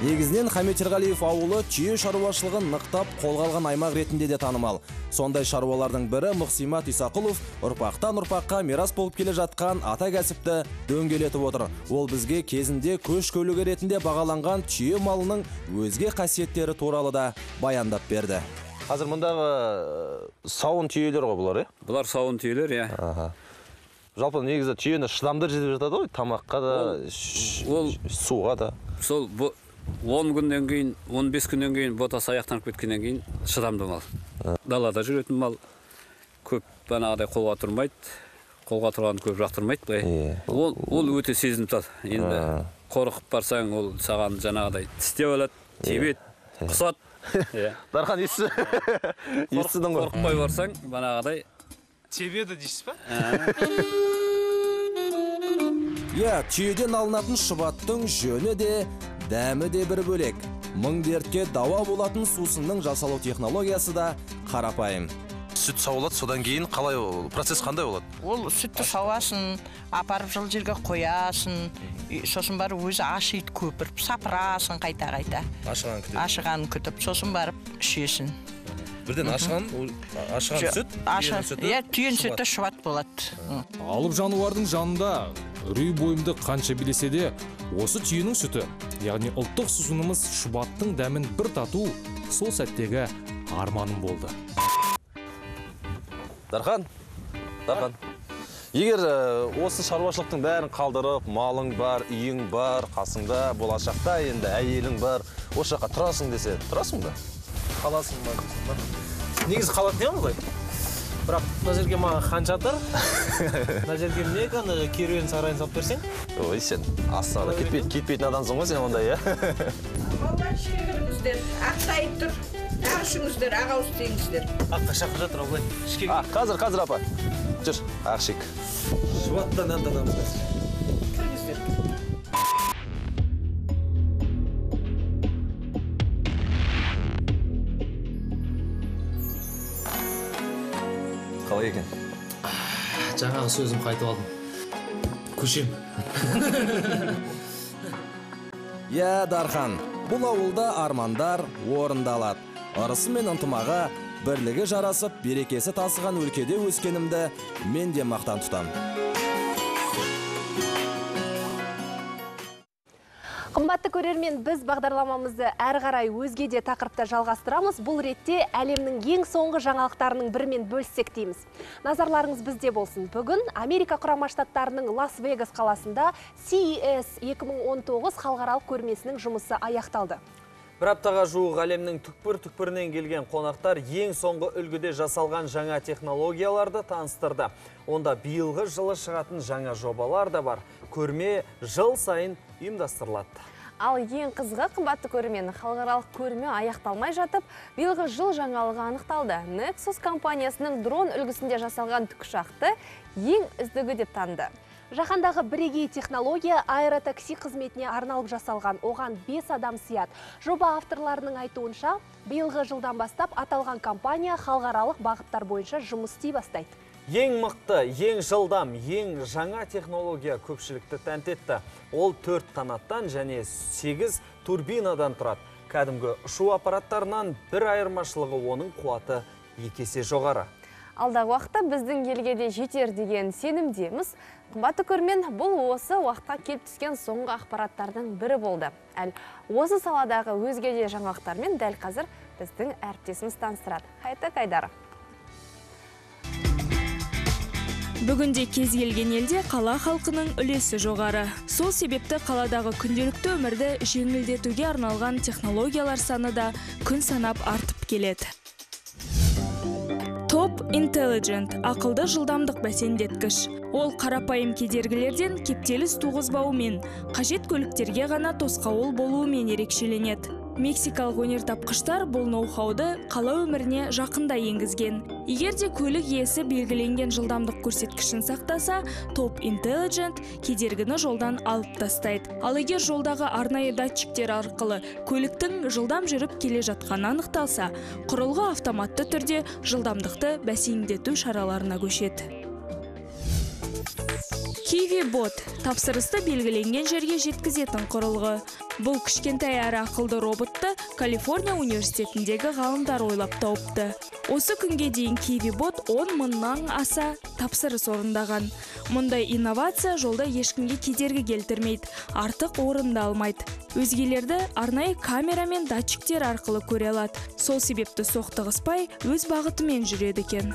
Негізінен Хамит Ерғалиев ауылы түйе шаруашылығын нықтап қолғалған аймақ ретінде де танымал. Сондай шаруалардың бірі Мұқсимат Исақұлов ұрпақтан ұрпаққа мирас болып келе жатқан ата кәсіпті дөңгелетіп отыр. Ол бізге кезінде көш көлігі ретінде бағаланған түйе малының өзге қасиеттері туралы да баяндап берді. Қазір мұндағы сауын түйелер ғой бұлар, е? Бұлар сауын түйелер, е. Жалпы негізі түйені шыдамды жетіп жатады ғой, тамаққа да, суға да. Сол он күннен кейін, он бес күннен кейін ботасы аяқтанып кеткеннен кейін шыдамды мал. Далада жүретін мал көп бағанағыдай қолға тұрмайды, қолға тұрғанын көп жақтырмайды. Ол өте сезініп тұрады. Енді қорқып барсаң, ол саған жаңағыдай тістеп алады, тебеді, құсады. Дархан, есі естідің ғой. Қорқпай барсаң, бағанағыдай тебеді дейсіз ба? Иә, түйеден алынатын шыбаттың жөні де, дәмі де бір бөлек. Мың дертке дауа болатын сусынның жасалу технологиясы да қарапайым. Сүт сауылады, содан кейін қалай процесс қандай болады? Ол сүтті сауасын, апарып жыл жерге қоясын, сосын барып өзі ашиды көпіріп, сапырасын қайта-қайта. Ашыған күтіп. Ашыған күтіп, сосын барып ішесін. Бірден ашыған сүт, түйен сүті шұбат болады. Алып жануардың жанында үрей бойымды қанша билесе де, осы түйенің сүті, яғни ұлттық сусынымыз шұбаттың дәмін бір тату, сол сәттегі арманым болды. Дархан, Дархан, егер осы шаруашылықтың бәрін қалдырып, малың бар, үйің бар, қасыңда, болашақта енді әйелің бар, осы жаққа тұрасың десе, тұрасың ба? Қаласың ба? Негіз қалатын ең ғой? Бірақ мына жерге маған хан жатыр. Мына жерге не екен, керуен сарайын салып берсең? Ой, сен асығына кетпейтін адамсың ғой сен ондай, иә? Балдар шегіріңіздер, ақтайып тұр. Ақшыңыздер, ағауыз теңіздер. Аққа шақыр жатыр, абылай. Қазір, қазір, апа. Жүр, ақшек. Шуаттан әнді адамыздар. Кіргіздер. Қалай екен? Жаңағы сөзім қайтып алдым. Көшем. Е, Дархан, бұл ауылда армандар орындалады. Арысы мен ынтымаға бірлігі жарасып, берекесі тасыған өлкеде өскенімді мен де мақтан тұтам. Қымбатты көрермен, біз бағдарламамызды әр қарай өзгеде тақырыпта жалғастырамыз. Бұл ретте әлемнің ең соңғы жаңалықтарының бірімен бөліссек дейміз. Назарларыңыз бізде болсын. Бүгін Америка Құрама Штаттарының Лас-Вегас қаласында си и эс екі мың он тоғыз халықаралық көрмесінің жұмысы аяқталды. Бір аптаға жуық әлемнің түкпір-түкпірінен келген қонақтар ең соңғы үлгіде жасалған жаңа технологияларды таныстырды. Онда биылғы жылы шығатын жаңа жобалар да бар. Көрме жыл сайын ұйымдастырылады. Ал ең қызығы қымбатты көрмені халықаралық көрме аяқталмай жатып, биылғы жыл жаңалығы анықталды. Нексус компаниясының дрон үлгісінде жасалған тікұшақты ең үздігі деп танды. Жаһандағы бірегей технология аэротакси қызметіне арналып жасалған, оған бес адам сияды. Жоба авторларының айтуынша, биылғы жылдан бастап аталған компания халықаралық бағыттар бойынша жұмыс істей бастайды. Ең мықты, ең жылдам, ең жаңа технология көпшілікті тәнтетті. Ол төрт қанаттан және сегіз турбинадан тұрады. Кәдімгі ұшу аппараттарынан бір айырмашылығы оның қуаты екесе жоғары. Алдағы уақытта біздің елге де жетер деген сенімдеміз. Қымбатты көрермен, бұл осы уақытқа келіп түскен соңғы ақпараттардың бірі болды. Әл осы саладағы өзге де жаңалықтармен дәл қазір біздің әріптесіміз таныстырады. Қайта қайдары. Бүгінде кез келген елде қала халқының үлесі жоғары. Сол себепті қаладағы күнделікті өмірді жеңілдетуге арналған технологиялар саны да күн санап артып келеді. Топ Интеллиджент – ақылды жылдамдық бәсендеткіш. Ол қарапайым кедергілерден кептеліс туғызбаумен, қажет көліктерге ғана тосқауыл болуымен ерекшеленеді. Мексикалық өнертапқыштар бұл ноу-хауды қала өміріне жақында енгізген. Егер де көлік иесі белгіленген жылдамдық көрсеткішін сақтаса, Топ Интеллиджент кедергіні жолдан алып тастайды. Ал егер жолдағы арнайы датчиктер арқылы көліктің жылдам жүріп келе жатқаны анықталса, құрылғы автоматты түрде жылдамдықты бәсеңдету шараларына көшеді. Киви Бот – тапсырысты белгіленген жерге жеткізетін құрылғы. Бұл кішкентай әрі ақылды роботты Калифорния университетіндегі ғалымдар ойлап тауыпты. Осы күнге дейін Киви Бот он мыңнан аса тапсырыс орындаған. Мұндай инновация жолда ешкімге кедергі келтірмейді, артық орында алмайды. Өзгелерді арнайы камера мен датчиктер арқылы көре алады. Сол себепті соқтығыспай, өз бағытымен жүреді екен.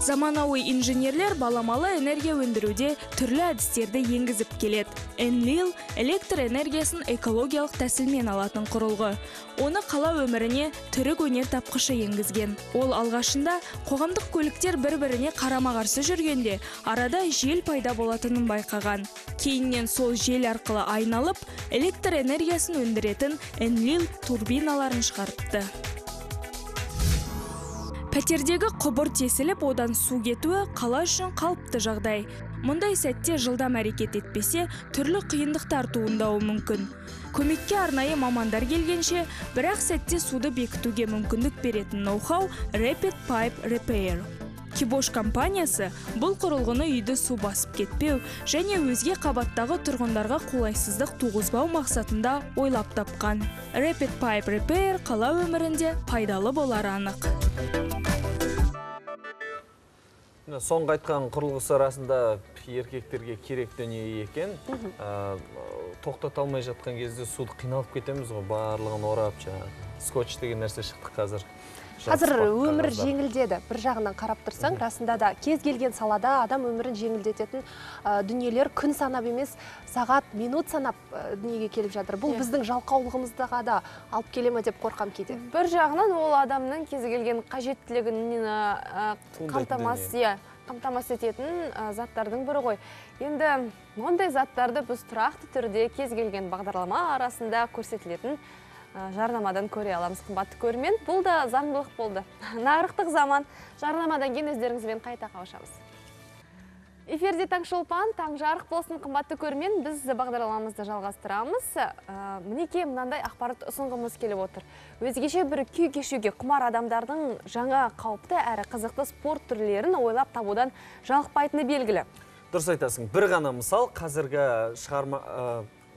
Заманауи инженерлер баламалы энергия өндіруде түрлі әдістерді енгізіп келеді. и эн ай эл электр энергиясын экологиялық тәсілмен алатын құрылғы. Оны қала өміріне түрік өнертапқышы енгізген. Ол алғашында қоғамдық көліктер бір-біріне қарама-қарсы жүргенде арада жел пайда болатынын байқаған. Кейіннен сол жел арқылы айналып, электр энергиясын өндіретін и эн ай эл турбиналарын шығарыпты. Пәтердегі құбыр тесіліп, одан су кетуі қала үшін қалыпты жағдай. Мұндай сәтте жылдам әрекет етпесе, түрлі қиындықтар туындауы мүмкін. Көмекке арнайы мамандар келгенше, бірақ сәтте суды бекітуге мүмкіндік беретін ноу-хау Рэпид Пайп Репеер. Кибош компаниясы бұл құрылғыны үйді су басып кетпеу және өзге қабаттағы тұрғындарға қолайсыздық туғызбау мақсатында ойлап тапқан. Рэпид Пайп Репеер қала өмірінде пайдалы болар анық. Соңғы айтқан құрылғысы арасында еркектерге керек дүние екен. Тоқтаталмай жатқан кезде суды қиналып кетеміз ғой, барлығын орап жаңағы. Скотч деген нәрсе шықты қазір. Қазір өмір жеңілдеді. Бір жағынан қарап тұрсаң, расында да кез келген салада адам өмірін жеңілдететін дүниелер күн санап емес, сағат, минут санап дүниеге келіп жатыр. Бұл біздің жалқаулығымыздаға да алып келеме деп қорқам кейде. Бір жағынан ол адамның кез келген қажеттілігін қамтамасыз ететін заттардың бірі ғой. Енді мұндай заттарды біз тұрақты түрде кез келген бағдарлама арасында көрсетілетін жарнамадан көре аламыз, қымбатты көрермен. Бұл да заңдылық болды. Нарықтық заман. Жарнамадан кейін өздеріңізбен қайта қауышамыз. Эфирде Таңшолпан, таң жарық болсын, қымбатты көрермен. Біз бағдарламамызды жалғастырамыз. Мінекей мынандай ақпарат ұсынғымыз келіп отыр. Өзгеше бір күй кешуге құмар адамдардың жаңа қауіпті әрі қызықты спорт түрлерін ойлап табудан жалықпайтыны белгілі. Дұрыс айтасың. Бір ғана мысал, қазіргі шығарма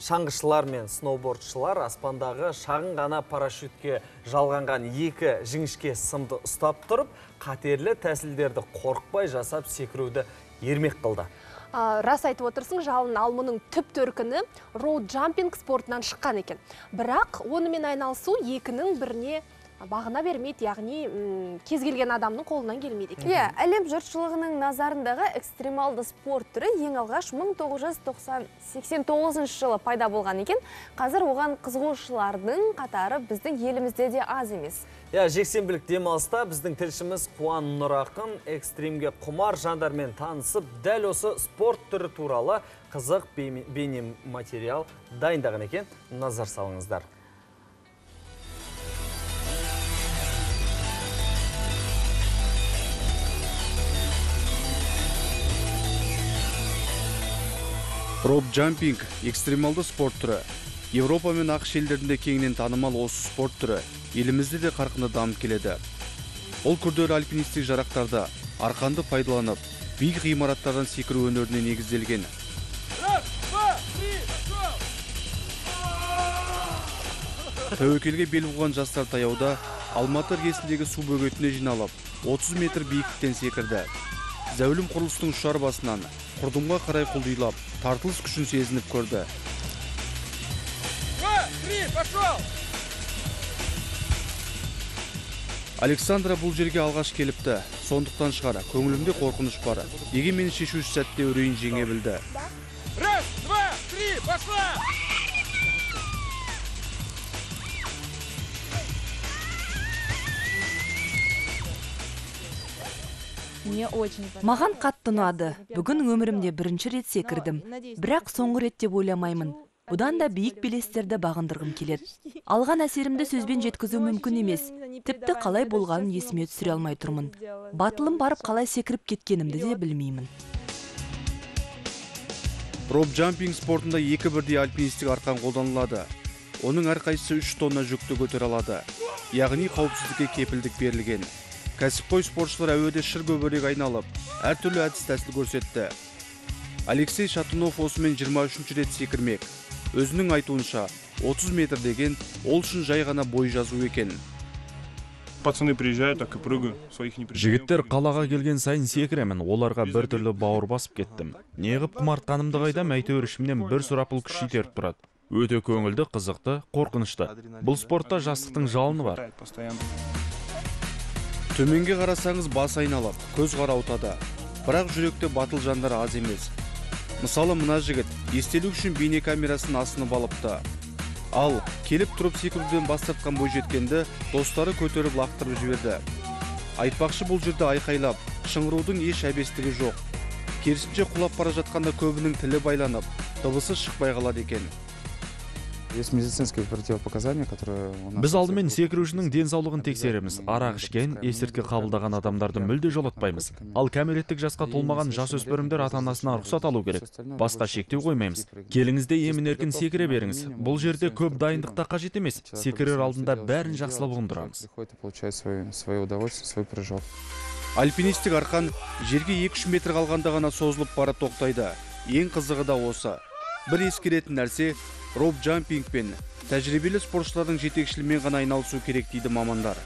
шаңғышылар мен сноубордшылар аспандағы шағын ғана парашютке жалғанған екі жіңішке сымды ұстап тұрып, қатерлі тәсілдерді қорқпай жасап секіруді ермек қылды. Рас айтып отырсың, жалын алмының түп төркіні роуд джампинг спортынан шыққан екен. Бірақ онымен айналысу екінің біріне бағына бермейді, яғни кез келген адамның қолынан келмейді. Иә, әлем жұртшылығының назарындағы экстремалды спорт түрі ең алғаш мың тоғыз жүз сексен тоғызыншы жылы пайда болған екен. Қазір оған қызығушылардың қатары біздің елімізде де аз емес. Иә, жексенбілік демалыста біздің тілшіміз Қуан Нұрақын экстремге құмар жандармен танысып, дәл осы спорт түрі туралы қызық бейнем материал дайындаған екен. Назар салыңыздар. Роуд-джампинг – экстремалды спорт түрі. Европа мен ақш елдерінде кеңінен танымал осы спорт түрі елімізде де қарқынды дамып келеді. Ол күрделі альпинистік жарақтарда арқанды пайдаланып, биік ғимараттардан секіру өнеріне негізделген. Тәуекелге бел буған жастар таяуда Алматы іргесіндегі су бөгетіне жиналып, отыз метр биіктіктен секірді. Зәулім құрылыстың ұшар басынан құрдымға қарай құлдилап, тартылыс күшін сезініп көрді. Александра бұл жерге алғаш келіпті. Сондықтан шығара, көңілімде қорқыныш бары. Еге мен шешуші сәтте үрейін жеңе білді. Раз, два, три, пошла! Маған қатты ұнады. Бүгін өмірімде бірінші рет секірдім. Бірақ соңғы рет деп ойламаймын. Бұдан да биік белестерді бағындырғым келеді. Алған әсерімді сөзбен жеткізу мүмкін емес. Тіпті қалай болғанын есіме түсіре алмай тұрмын. Батылым барып қалай секіріп кеткенімді де білмеймін. Роуд-джампинг спортында екі бірдей альпинистік арқан қолданылады. Оның әрқайсысы үш тонна жүкті көтере алады. Яғни қауіпсіздікке кепілдік берілген. Кәсіпқой спортшылар әуеде шыр көбірек айналып, әртүрлі әдіс тәсіл көрсетті. Алексей Шатынов осымен жиырма үшінші рет секірмек. Өзінің айтуынша, отыз метр деген ол үшін жай ғана бой жазу екен. Жігіттер қалаға келген сайын секіремін, оларға бір түрлі бауыр басып кеттім. Неғып құмартқанымды қайдам, әйтеуір ішімнен бір сұрапыл күш итеріп тұрады. Өте көңілді, қызықты, қорқынышты. Бұл спортта жастықтың жалыны бар. Төменге қарасаңыз бас айналып, көз қарауытады. Бірақ жүректе батыл жандар аз емес. Мысалы, мына жігіт естелік үшін бейне камерасын асынып алыпты. Ал келіп тұрып секіруден бас тартқан бойжеткенді достары көтеріп лақтырып жіберді. Айтпақшы, бұл жерде айқайлап, шыңғырудың еш әбестігі жоқ. Керісінше құлап бара жатқанда көбінің тілі байланып, дыбысы шықпай қалады екен. Есть медицинские противопоказания, которые у нас. Біз алдымен секірушінің денсаулығын тексереміз. Арақ ішкен, есірткі қабылдаған адамдарды мүлде жолатпаймыз. Ал кәмелеттік жасқа толмаған жасөспірімдер ата-анасына рұқсат алу керек. Басқа шектеу қоймаймыз. Келіңізде емін-еркін секіре беріңіз. Бұл жерде көп дайындықта қажет емес. Секірер алдында бәрін жақсылап ұғындырамыз. Альпинистік арқан жерге екі-үш метр қалғанда ғана созылып барып тоқтайды. Ең қызығы да осы. Бір ескеретін нәрсе, роп джампинг пен тәжірибелі спортшылардың жетекшілімен ғана айналысу керек дейді мамандар.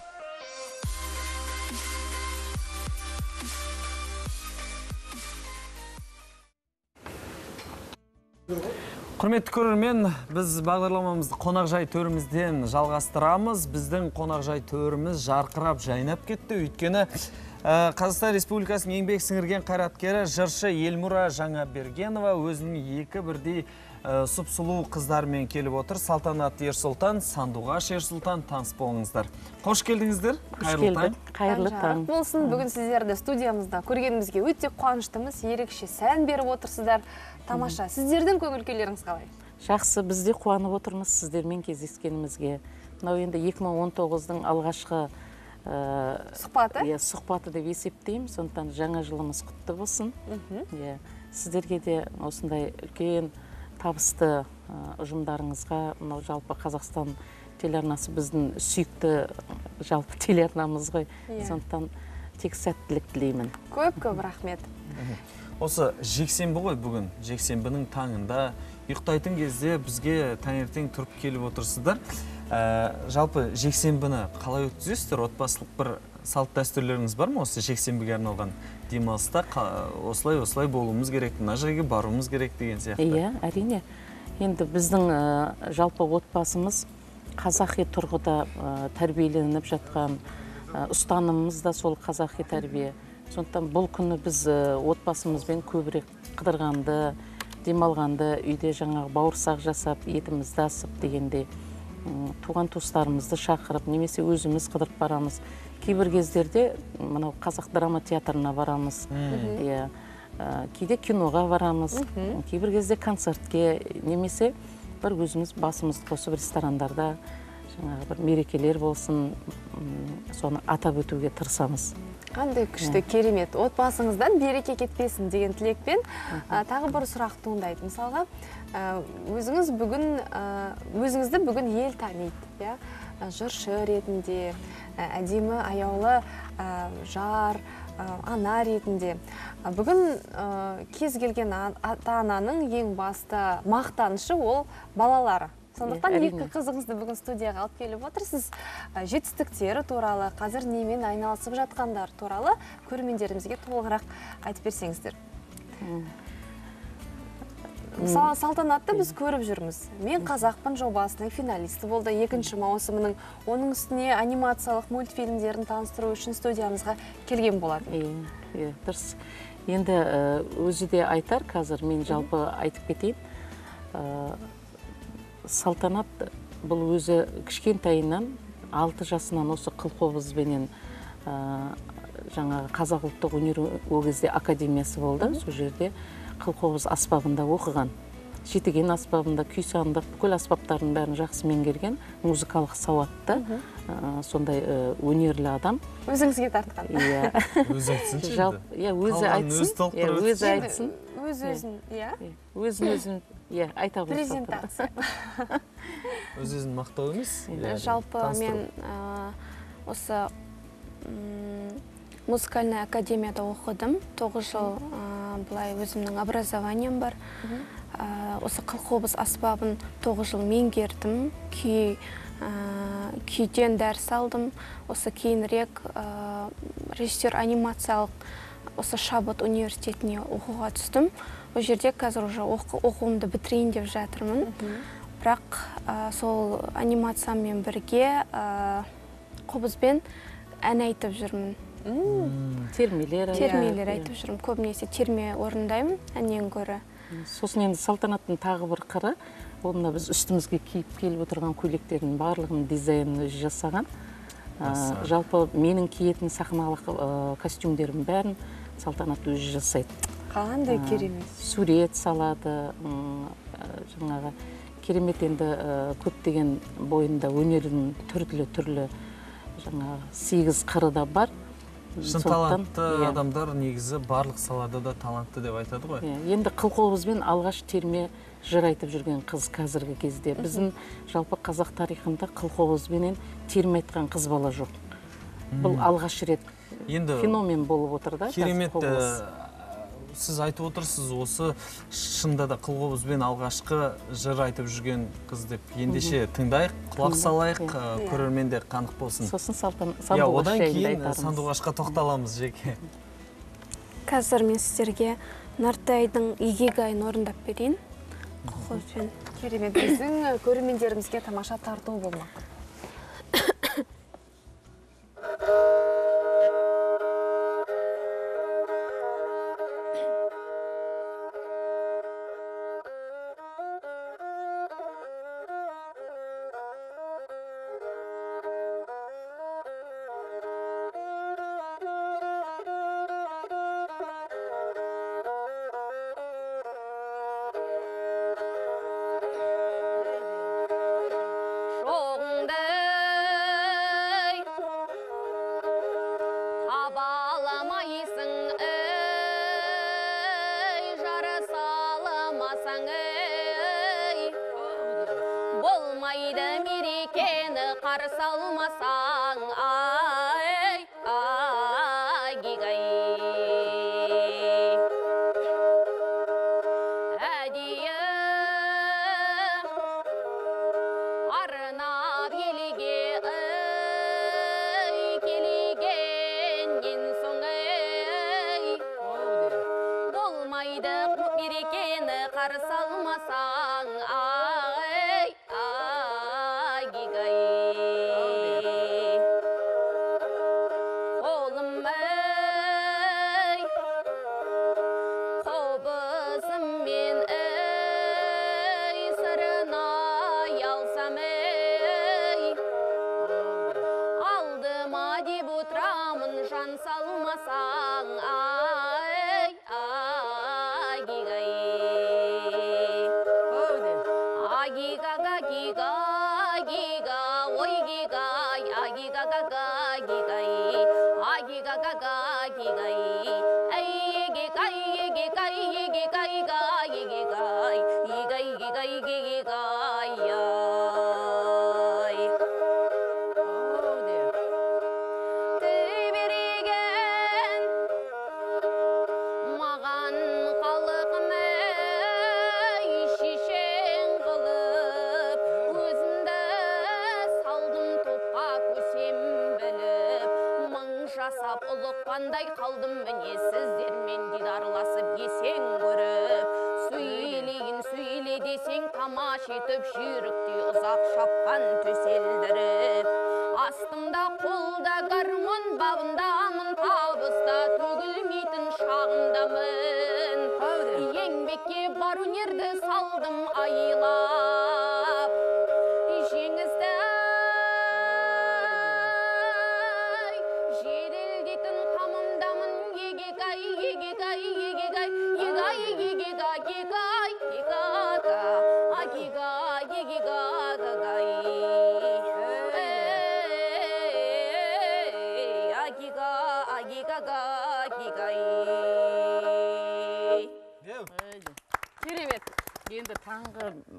Құрметті көрермен, біз бағдарламамызды қонақжай төрімізден жалғастырамыз. Біздің қонақжай төріміз жарқырап жайнап кетті, өйткені Қазақстан Республикасының еңбек сіңірген қайраткері жыршы Елмұра Жаңа Бергенова өзінің екі бірдей сұп-сұлу қыздармен келіп отыр. Салтанат Ерсултан, Сандуғаш Ерсултан, таныс болыңыздар. Қош келдіңіздер. Қайырлы таң. Қайырлы таң. Болсын, бүгін сіздерді студиямызда көргенімізге өте қуаныштымыз, ерекше сән беріп отырсыздар. Тамаша. Сіздердің көңіл-күйлеріңіз қалай? Жақсы, бізде қуанып отырмыз сіздермен кездескенімізге. Мынау енді екі мың он тоғыздың алғашқы сұхбаты? Иә, сұхбаты деп есептеймін, сондықтан жаңа жылымыз құтты болсын. Иә, сіздерге де осындай үлкен табысты ұжымдарыңызға, мынау жалпы Қазақстан телеарнасы біздің сүйікті жалпы телеарнамыз ғой. Сондықтан тек сәттілік тілеймін. Көп-көп рахмет. Осы жексенбі ғой бүгін, жексенбінің таңында ұйықтайтын кезде бізге таңертең тұрып келіп отырсыздар. Жалпы жексенбіні қалай өткізесіздер? Отбасылық бір салт дәстүрлеріңіз бар ма? Осы жексенбіге арналған демалыста осылай-осылай болуымыз керек, мына жерге баруымыз керек деген сияқты. Иә, әрине. Енді біздің жалпы отбасымыз қазақи тұрғыда тәрбиеленіп жатқан, ұстанымымыз да сол қазақи тәрбие. Сондықтан бұл күні біз отбасымызбен көбірек қыдырғанды, демалғанды, үйде жаңағы бауырсақ жасап, етімізді асып дегендей туған туыстарымызды шақырып, немесе өзіміз қыдырып барамыз. Кейбір кездерде мынау қазақ драма театрына барамыз, кейде киноға барамыз, кейбір кезде концертке, немесе бір өзіміз басымызды қосып ресторандарда жаңағы бір мерекелер болсын, соны атап өтуге тырысамыз. Қандай күшті, керемет. Отбасыңыздан береке кетпесін деген тілекпен тағы бір сұрақ туындайды. Мысалға, өзіңізді бүгін ел таниды. Жыршы ретінде, әдемі, аяулы жар, ана ретінде. Бүгін кез келген ата-ананың ең басты мақтанышы ол балалары. Сондықтан екі қызыңызды бүгін студияға алып келіп отырсыз. Жетістіктері туралы, қазір немен айналысып жатқандар туралы көрермендерімізге толығырақ айтып берсеңіздер. Салтанатты біз көріп жүрміз. Мен қазақпын жобасының финалисті болды екінші маусымының. Оның үстіне анимациялық мультфильмдерін таныстыру үшін студиямызға келген болатын. Дұрыс. Енді өзі де айтар, қазір мен жалпы айтып кетейін. Салтанат бұл өзі кішкентайынан алты жасынан осы қылқобызбенен жаңағы қазақ ұлттық өнер өгізде академиясы болды. Сол жерде қылқобыз аспабында оқыған. Жетіген аспабында, күйсандық, бүкіл аспаптарын бәрін жақсы меңгерген, музыкалық сауатты, сондай өнерлі адам. Өзіңізге тартқан. Өзі айтсын. Өзі айтсын. Өзі айтсын. Өз-өзін, иә? Өз-өзін, иә, айта бұл салтанатты. Презентация. Өз-өзін мақтау емес? Жалпы мен осы музыкальная академияда оқыдым. Тоғыз жыл бұлай өзімнің образованием бар. Осы қылқобыз аспабын тоғыз жыл меңгердім. Күйден дәріс алдым. Осы кейінірек режиссер анимациялық осы Шабыт университетіне оқуға түстім. О жерде қазір уже оқуымды бітірейін деп жатырмын. Бірақ сол анимациямен бірге қобызбен ән айтып жүрмін. Термелер айтып жүрмін. Көбінесе терме орындаймын әннен көрі. Сосын енді Салтанаттың тағы бір қыры. Олында біз үстімізге киіп келіп отырған көйлектердің барлығының дизайнын жасаған. Жалпы менің киетін сахналық костюмдерім бәрін Салтанат өзі жасайды. Қандай керемет. Сурет салады, жаңағы керемет енді көптеген бойында өнердің түрлі-түрлі жаңа сегіз қыры да бар. Шын талантты адамдар негізі барлық салада да талантты деп айтады ғой. Енді қылқолымызбен алғаш терме жыр айтып жүрген қыз қазіргі кезде. Біздің жалпы қазақ тарихында қылқолымызбен терме айтқан қыз бала жоқ. Бұл алғаш рет феномен болып отыр да. Керемет. Сіз айтып отырсыз, осы шында да қылқобызбен алғашқы жыр айтып жүрген қыз деп. Ендеше тыңдайық, құлақ салайық, көрермендер қанық болсын. Сосын Сандуғашқа тоқталамыз жеке. Қазір мен сіздерге Нартайдың егегайын орындап берейін. Құлқобызбен. Керемет, біздің көрермендерімізге тамаша тарту болмақ.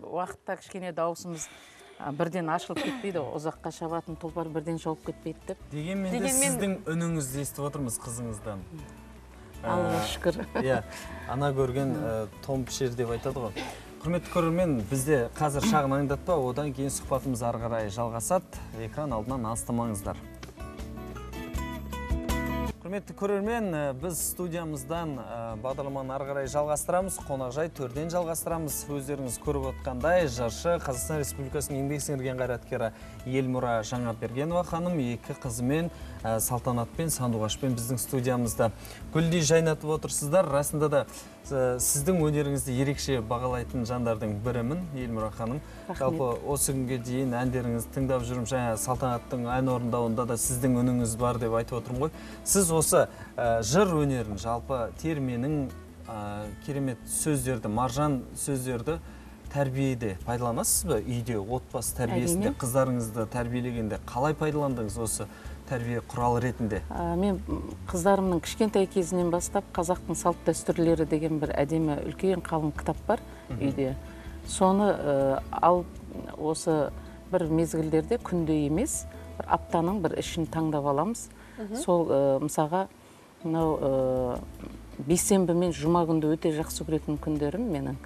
Уақытта кішкене дауысымыз бірден ашылып кетпейді, ұзаққа шабатын тұлпар бірден шауып кетпейді деп. Дегенмен де сіздің үніңізді естіп отырмыз қызыңыздан. Алла шүкір. Ана көрген том пішер деп айтады ғой. Құрметті көрермен, бізде қазір шағын аңдатпа, одан кейін сұхбатымыз ары қарай жалғасады. Экран алдынан алыстамаңыздар. Құрметті көрермен, біз студиямыздан бағдарламаны ары қарай жалғастырамыз, қонақжай төрден жалғастырамыз. Өздеріңіз көріп отқандай, жаршы Қазақстан Республикасының еңбек сіңірген қайраткері Елмұра Жаңа Бергенова ханым екі қызымен, Салтанатпен, Сандуғашпен біздің студиямызда. Гүлдей жайнатып отырсыздар. Расында да сіздің өнеріңізді ерекше бағалайтын жандардың бірімін, Елмұра ханым. Жалпы осы күнге дейін әндеріңізді тыңдап жүрмін, және Салтанаттың ән орындауында да сіздің өніңіз бар деп айтып отырмын ғой. Сіз осы жыр өнерін, жалпы терменің керемет сөздерді, маржан сөздерді тәрбиеде пайдаланасыз ба? Үйде, отбасы тәрбиесінде, қыздарыңызды тәрбиелегенде қалай пайдаландыңыз осы тәрбие құралы ретінде? Мен қыздарымның кішкентай кезінен бастап қазақтың салт дәстүрлері деген бір әдемі үлкен қалың кітап бар үйде. Соны алып осы бір мезгілдерде күнде емес, бір аптаның бір ішін таңдап аламыз. Сол мысаға бейсенбі мен жұма күнді өте жақсы көретін күндерім менің.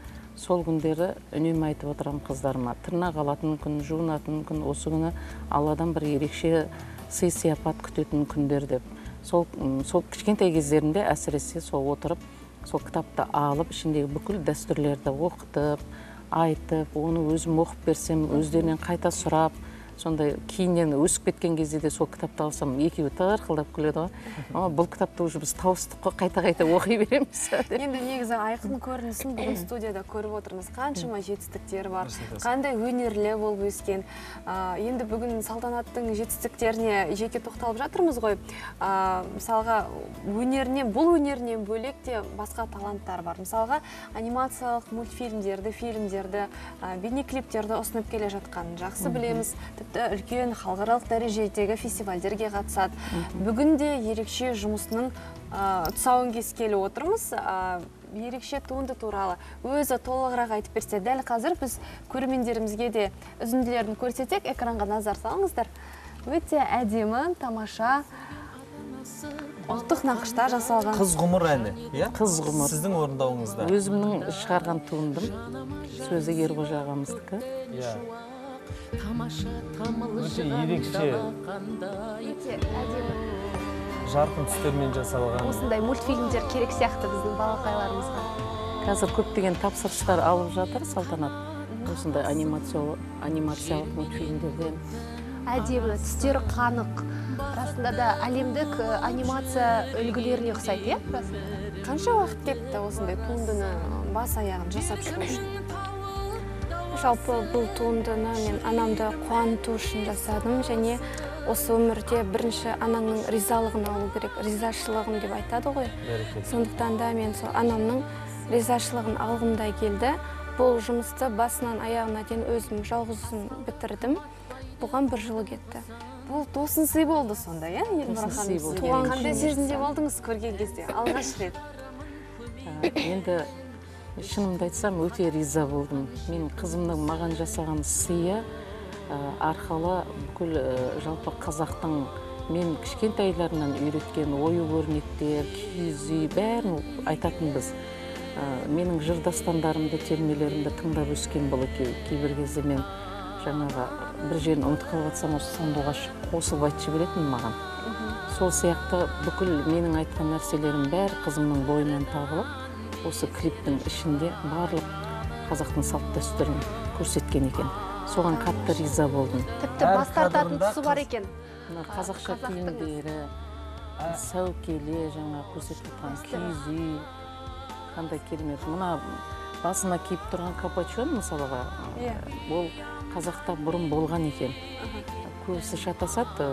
Сол күндері үнемі айтып отырам қыздарыма. Тырнақ алатын күн, жуынатын күн, осы күні Алладан бір ерекше сый-сияпат күтетін күндер деп. Сол кішкентай кездерінде әсіресе сол отырып, сол кітапты алып, ішіндегі бүкіл дәстүрлерді оқытып, айтып, оны өзім оқып берсем, өздерінен қайта сұрап, сонда кейіннен өсіп кеткен кезде де сол кітапты алсам, екеуі тығырқылдап күледі ғой. Ама бұл кітапты уже біз тауыстық қой, қайта-қайта оқи береміз. Енді негізі айқын көрінісін бүгін студияда көріп отырмыз. Қаншама жетістіктер бар, қандай өнерлі болып өскен. Енді бүгін Салтанаттың жетістіктеріне жеке тоқталып жатырмыз ғой. Мысалға, өнерінен, бұл өнерінен бөлек те басқа таланттар бар. Мысалға, анимациялық мультфильмдерді, фильмдерді, бейнеклиптерді ұсынып келе жатқанын жақсы білеміз. Үлкен халықаралық дәрежедегі фестивальдерге қатысады. Бүгінде ерекше жұмысының тұсауын кескелі отырмыз. Ерекше туынды туралы өзі толығырақ айтып берсе, дәл қазір біз көрермендерімізге де үзінділерін көрсетек. Экранға назар салыңыздар. Өте әдемі, тамаша, ұлттық нақышта жасалған. Қыз ғұмыр әні. Қыз ғұмыр. Сіздің орындауыңызда. Өзімнің шығарған туындым. Сөзі Ерғожа ағамыздікі. Өте ерекше, жарқын түстермен жасалған. Осындай мультфильмдер керек сияқты біздің балақайларымызға. Қазір көптеген тапсырыстар алып жатыр, Салтанат. Осындай анимациялық мультфильмдерден. Әдемі, түстер қанық. Расында да әлемдік анимация үлгілеріне ұқсайды, е? Қанша уақыт кетті осындай туындыны бас аяғын жасап шығу үшін? Жалпы бұл туындыны мен анамды қуанту үшін жасадым, және осы өмірде бірінші анамның ризалығын алу керек, ризашылығын деп айтады ғой. Сондықтан да мен сол анамның ризашылығын алғымдай келді. Бұл жұмысты басынан аяғына дейін өзім жалғызын бітірдім. Бұған бір жылы кетті. Бұл тосын сый болды сонда, иә? Қандай сезімде болдыңыз көрген кезде? Алғаш рет. Енді шынымды айтсам, өте риза болдым. Мен қызымның маған жасаған сыйы арқалы бүкіл жалпы қазақтың мен кішкентайларынан үйреткен ойы өрнектер, киіз үй бәрін айтатын біз. Менің жыр дастандарымды, термелерімді тыңдап өскен бұл екеуі. Кейбір кезде мен жаңағы бір жерін ұмытып қалып жатсам, осы Сандуғаш қосылып айтшы беретін маған. Сол сияқты бүкіл менің айтқан нәрселерім бәрі қызымның бойынан табылып, осы клиптің ішінде барлық қазақтың салт дәстүрін көрсеткен екен. Соған қатты риза болдым. Тіпті бас тартатын тұсы бар екен. Қазақша киімдері, сәукеле, жаңа көрсетілген киіз үй, қандай керемет. Мына басына киіп тұрған капочон мысалға, ол қазақта бұрын болған екен. Көбісі шатасады,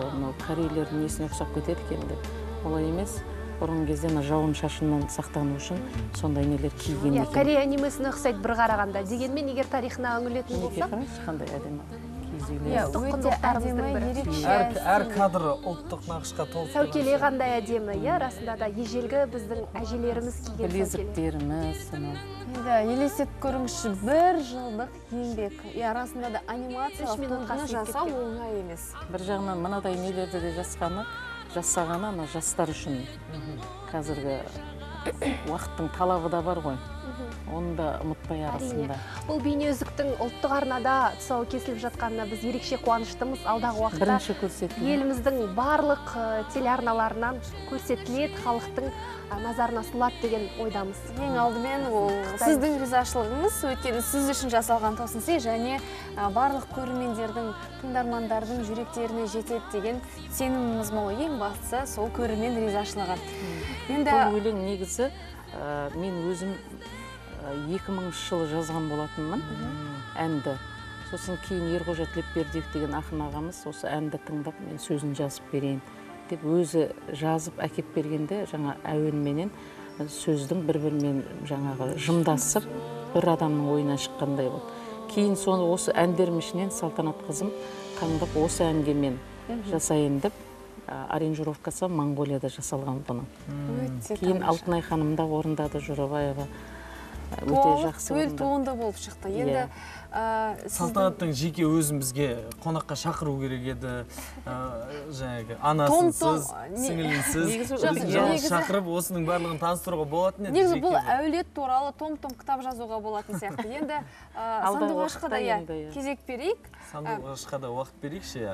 корейлердің несіне ұқсап кетеді екен деп. Олай емес. Бұрын кезде жауын шашынан сақтану үшін сондай нелер киген екен. Корей анимесіне ұқсайды бір қарағанда. Дегенмен, егер тарихына үңілетін болсақ. Қандай әдемі киізейлер. Әр кадры ұлттық нақышқа толып. Сәукеле қандай әдемі, расында да ежелгі біздің әжелеріміз киген. Білезіктеріміз. Елесет көріңізші, бір жылдық еңбек. Расында да анимациялық туындыны жасау оңай емес. Бір жағынан мынадай нелерді де жасқаны жасағаны, ана жастар үшін қазіргі уақыттың талабы да бар ғой. Оны да ұмытпай арасында. Бұл бейнеүзіктің ұлттық арнада тұсауы кесіліп жатқанына біз ерекше қуаныштымыз. Алдағы уақытта еліміздің барлық телеарналарынан көрсетіледі, халықтың назарына ұсынылады деген ойдамыз. Ең алдымен ол сіздің ризашылығыңыз, өйткені сіз үшін жасалған тосын сый, және барлық көрермендердің, тыңдармандардың жүректеріне жетеді деген сеніміміз мол. Ең бастысы сол көрермен ризашылығы. Бұл өлең негізі мен өзім екі мыңыншы жылы жазған болатынмын әнді. Сосын кейін Ерғожа Тілепбердиев деген ақын ағамыз осы әнді тыңдап, мен сөзін жазып берейін деп өзі жазып әкеп бергенде, жаңа әуенменен сөздің бір-бірмен жаңағы жымдасып бір адамның ойына шыққандай болды. Кейін соны осы әндерім ішінен Салтанат қызым таңдап осы әнге мен жасайын деп, аранжировкасы Монголияда жасалған бұны. Кейін Алтынай ханымда орындады Жұрабаева. Өте жақсы орында. Төл туында болып шықты. Енді Салтанаттың жеке өзін бізге қонаққа шақыру керек еді, жаңағы анасынсыз, сіңілінсіз шақырып осының барлығын таныстыруға болатын еді. Негізі бұл әулет туралы том-том кітап жазуға болатын сияқты. Енді Сандуғашқа да кезек берейік. Сандуғашқа да уақыт берейікші.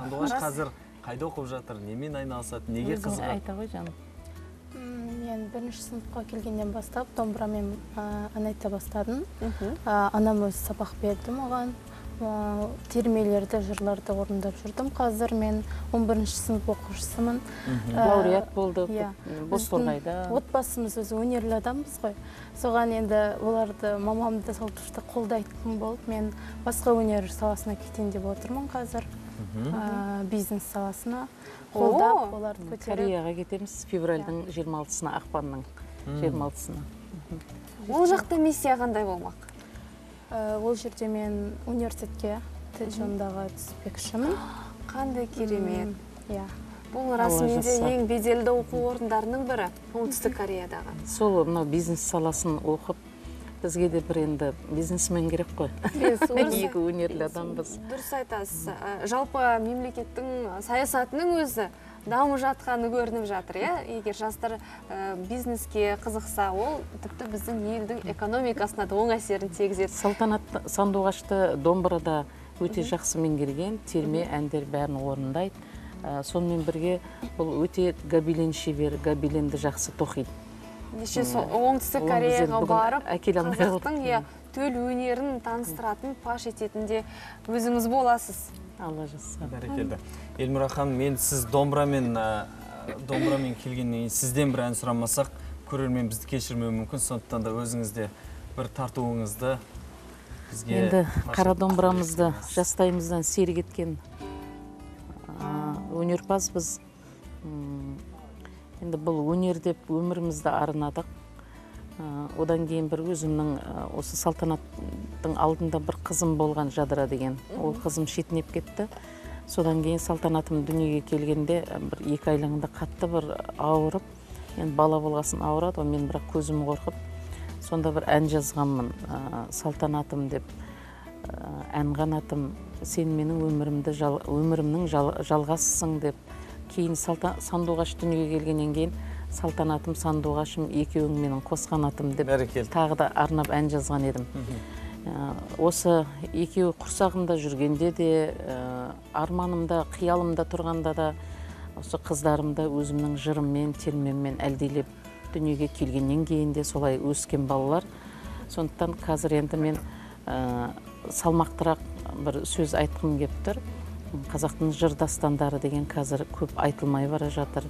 Сандуғаш қазір қайда оқып жатыр, немен айналысады, неге қызығады? Айта ғой жаным. Мен бірінші сыныпқа келгеннен бастап, домбырамен әнетті бастадым. Анам өзі сабақ бердім оған. Термелерді, жырларды орындап жүрдім. Қазір мен он бірінші сынып оқушысымын. Лауреат болды. Отбасымыз өзі өнерлі адамбыз ғой. Соған енді оларды, мамамды салдышты қолдайтын болып, мен басқа өнер саласына кетейін деп отырмын қазір. Бизнес саласына қолдап, оларды көтеріп. Кореяға кетеміз февральдің жиырма алтысына, ақпанның жиырма алтысына. Ол жақта миссия қандай болмақ? Ол жерде мен университетке Тэджондағы түспекшімін. Қандай керемет. Бұл расмейде ең беделді оқу орындарының бірі, оңтүстік Кореядағы. Сол бизнес саласын оқып, бізге де бір енді бизнесмен керек қой. Екі өнерлі адамбыз. Дұрыс айтасыз. Жалпы мемлекеттің саясатының өзі дамы жатқаны көрініп жатыр. Егер жастар бизнеске қызықса, ол тіпті біздің елдің экономикасына да оң әсерін тигізеді. Салтанат Сандуғашты домбырада өте жақсы меңгерген, терме әндер бәрін орындайды. Сонымен бірге бұл өте гобелен шебер, гобеленді жақсы тоқиды. Оңтүстік Кореяға барып, қазақтың төл өнерін таныстыратын, паш ететінде өзіңіз боласыз. Алла жассы. Бәрекелді. Елмұра ханым, мен сіз домбырамен келгеннен сізден бір ән сұрамасақ, көрермен бізді кешірмеу мүмкін, сондықтан да өзіңізде бір тартуыңызды бізге... Енді қара домбырамызды жастайымыздан сергіткен өнерпаз біз. Енді бұл өнер деп өмірімізді арынадық. Одан кейін бір өзімнің осы Салтанаттың алдында бір қызым болған Жадыра деген. Ол қызым шетінеп кетті. Содан кейін Салтанатым дүниеге келгенде бір екі айлығында қатты бір ауырып, бала болғасын ауырады, мен бірақ көзім қорқып. Сонда бір ән жазғанмын, Салтанатым деп, ән қанатым, сен менің өмірімнің жалғасысың деп. Кейін Сандуғаш дүниеге келгенен кейін Салтанатым, Сандуғашым, екеуің менің қосқанатым деп тағы да арнап ән жазған едім. Осы екеуі құрсағымда жүргенде де, арманымда, қиялымда тұрғанда да, осы қыздарымда өзімнің жырыммен, термеммен әлдейлеп дүниеге келгеннен кейін де солай өскен балалар. Сондықтан қазір енді мен салмақтырақ бір сөз айтқым кеп тұр. Қазақтың жыр дастандары деген қазір көп айтылмай бара жатыр.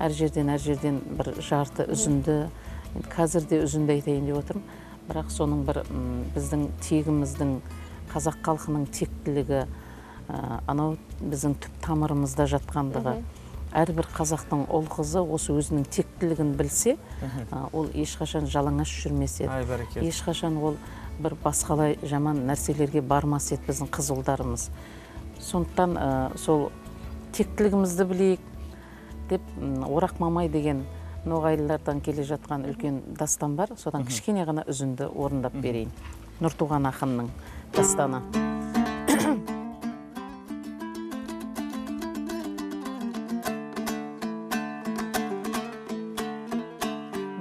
Әр жерден, әр жерден бір жарты үзінді, қазір де үзінді айтайын деп отырмын. Бірақ соның бір біздің тегіміздің, қазақ халқының тектілігі, анау біздің түп тамырымызда жатқандығы. Әрбір қазақтың ол қызы осы өзінің тектілігін білсе, ол ешқашан жалаңаш жүрмес еді. Ешқашан ол бір басқалай жаман нәрселерге бармас еді біздің қызылдарымыз. Сондықтан сол тектілігімізді білейік деп Орақ Мамай деген ноғайлардан келе жатқан үлкен дастан бар. Содан кішкене ғана үзінді орындап берейін. Нұртуған ақынның дастаны.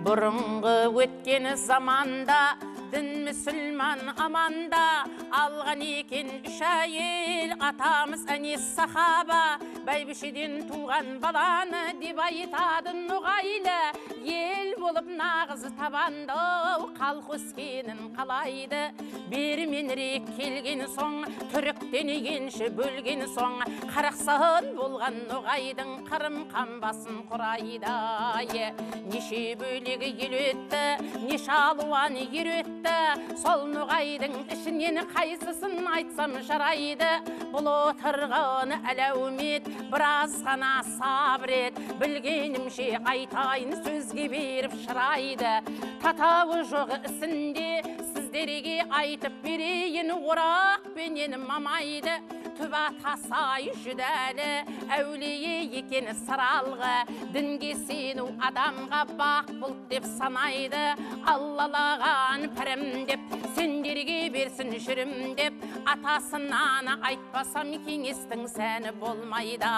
Бұрынғы өткені заманда дін мүсілман аманда алған екен үш әйел атамыз әнес сахаба бәйбішеден туған баланы деп айтады ноғайлы ел болып нағыз табанды халық өскенін қалайды берменірек келген соң түріктенегенше бөлген соң қарақсан болған ноғайдың қырым қамбасын құрайды неше бөлегі ел өтті неше алуан ер өтті сол ноғайдың ішінен қайсысын айтсам жарайды бұл отырғаны әлеумет біраз ғана сабыр ет білгенімше айтайын сөзге беріп шырайды татауы жоқ ісінде сіз сіздерге айтып берейін орақпен енім мамайды түбі тасай жүдәлі әулие екені сыралғы дінге сену адамға бақ бұлт деп санайды аллалаған пірім деп сендерге берсін жүрім деп атасынаны айтпасам кеңестің сәні болмайды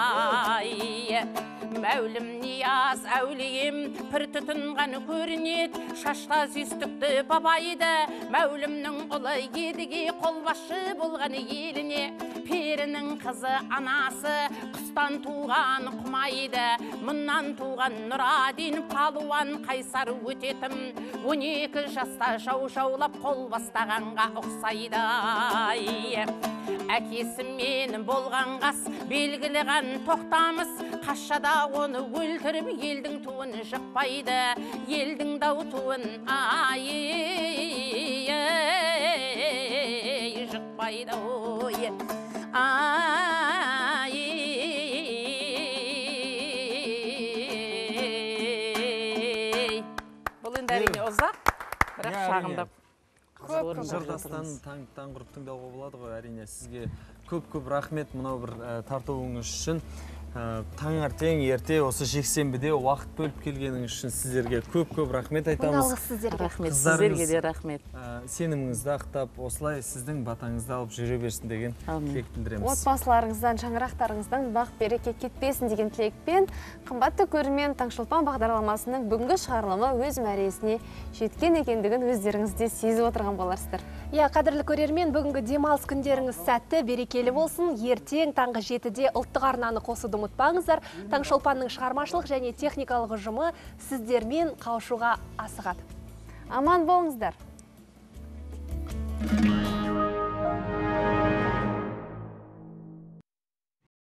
мәулім нияз әулием пір тұтынғаны көрінеді шашта зүйстікті бабайды мәулімнің ұлы едіге қолбашы болғаны еліне перінің қызы анасы құстан туған құмайды мұннан туған Нұрадин палуан қайсар өтетім он екі жаста жау жаулап қол бастағанға ұқсайды әкесі менің болған қас белгілі ған тоқтамыз қашада оны өлтіріп елдің туын жықпайды елдің дау туын ай жықпайды ой ай бұл енді әрине ұзақ бірақ шағындап жырдастан таң құрып тыңдауға болады ғой. Әрине сізге көп-көп рахмет мынау бір тартуыңыз үшін. Таңертең ерте осы жексенбіде уақыт бөліп келгеніңіз үшін сіздерге көп-көп рахмет айтамыз. Сіздерге де рахмет. Сеніміңізді ақтап осылай сіздің батаңызды алып жүре берсін деген тілек білдіреміз. Отбасыларыңыздан, шаңырақтарыңыздан бақ береке кетпесін деген тілекпен қымбатты көрермен Таңшолпан бағдарламасының бүгінгі шығарылымы өз мәресіне жеткен екендігін өздеріңіз де сезіп отырған боларсыздар. Иә, қадірлі көрермен, бүгінгі демалыс күндеріңіз сәтті, берекелі болсын. Ертең таңғы жетіде ұлттық арнаны қосуды ұмытпаңыздар. Таңшолпанның шығармашылық және техникалық ұжымы сіздермен қауышуға асығады. Аман болыңыздар.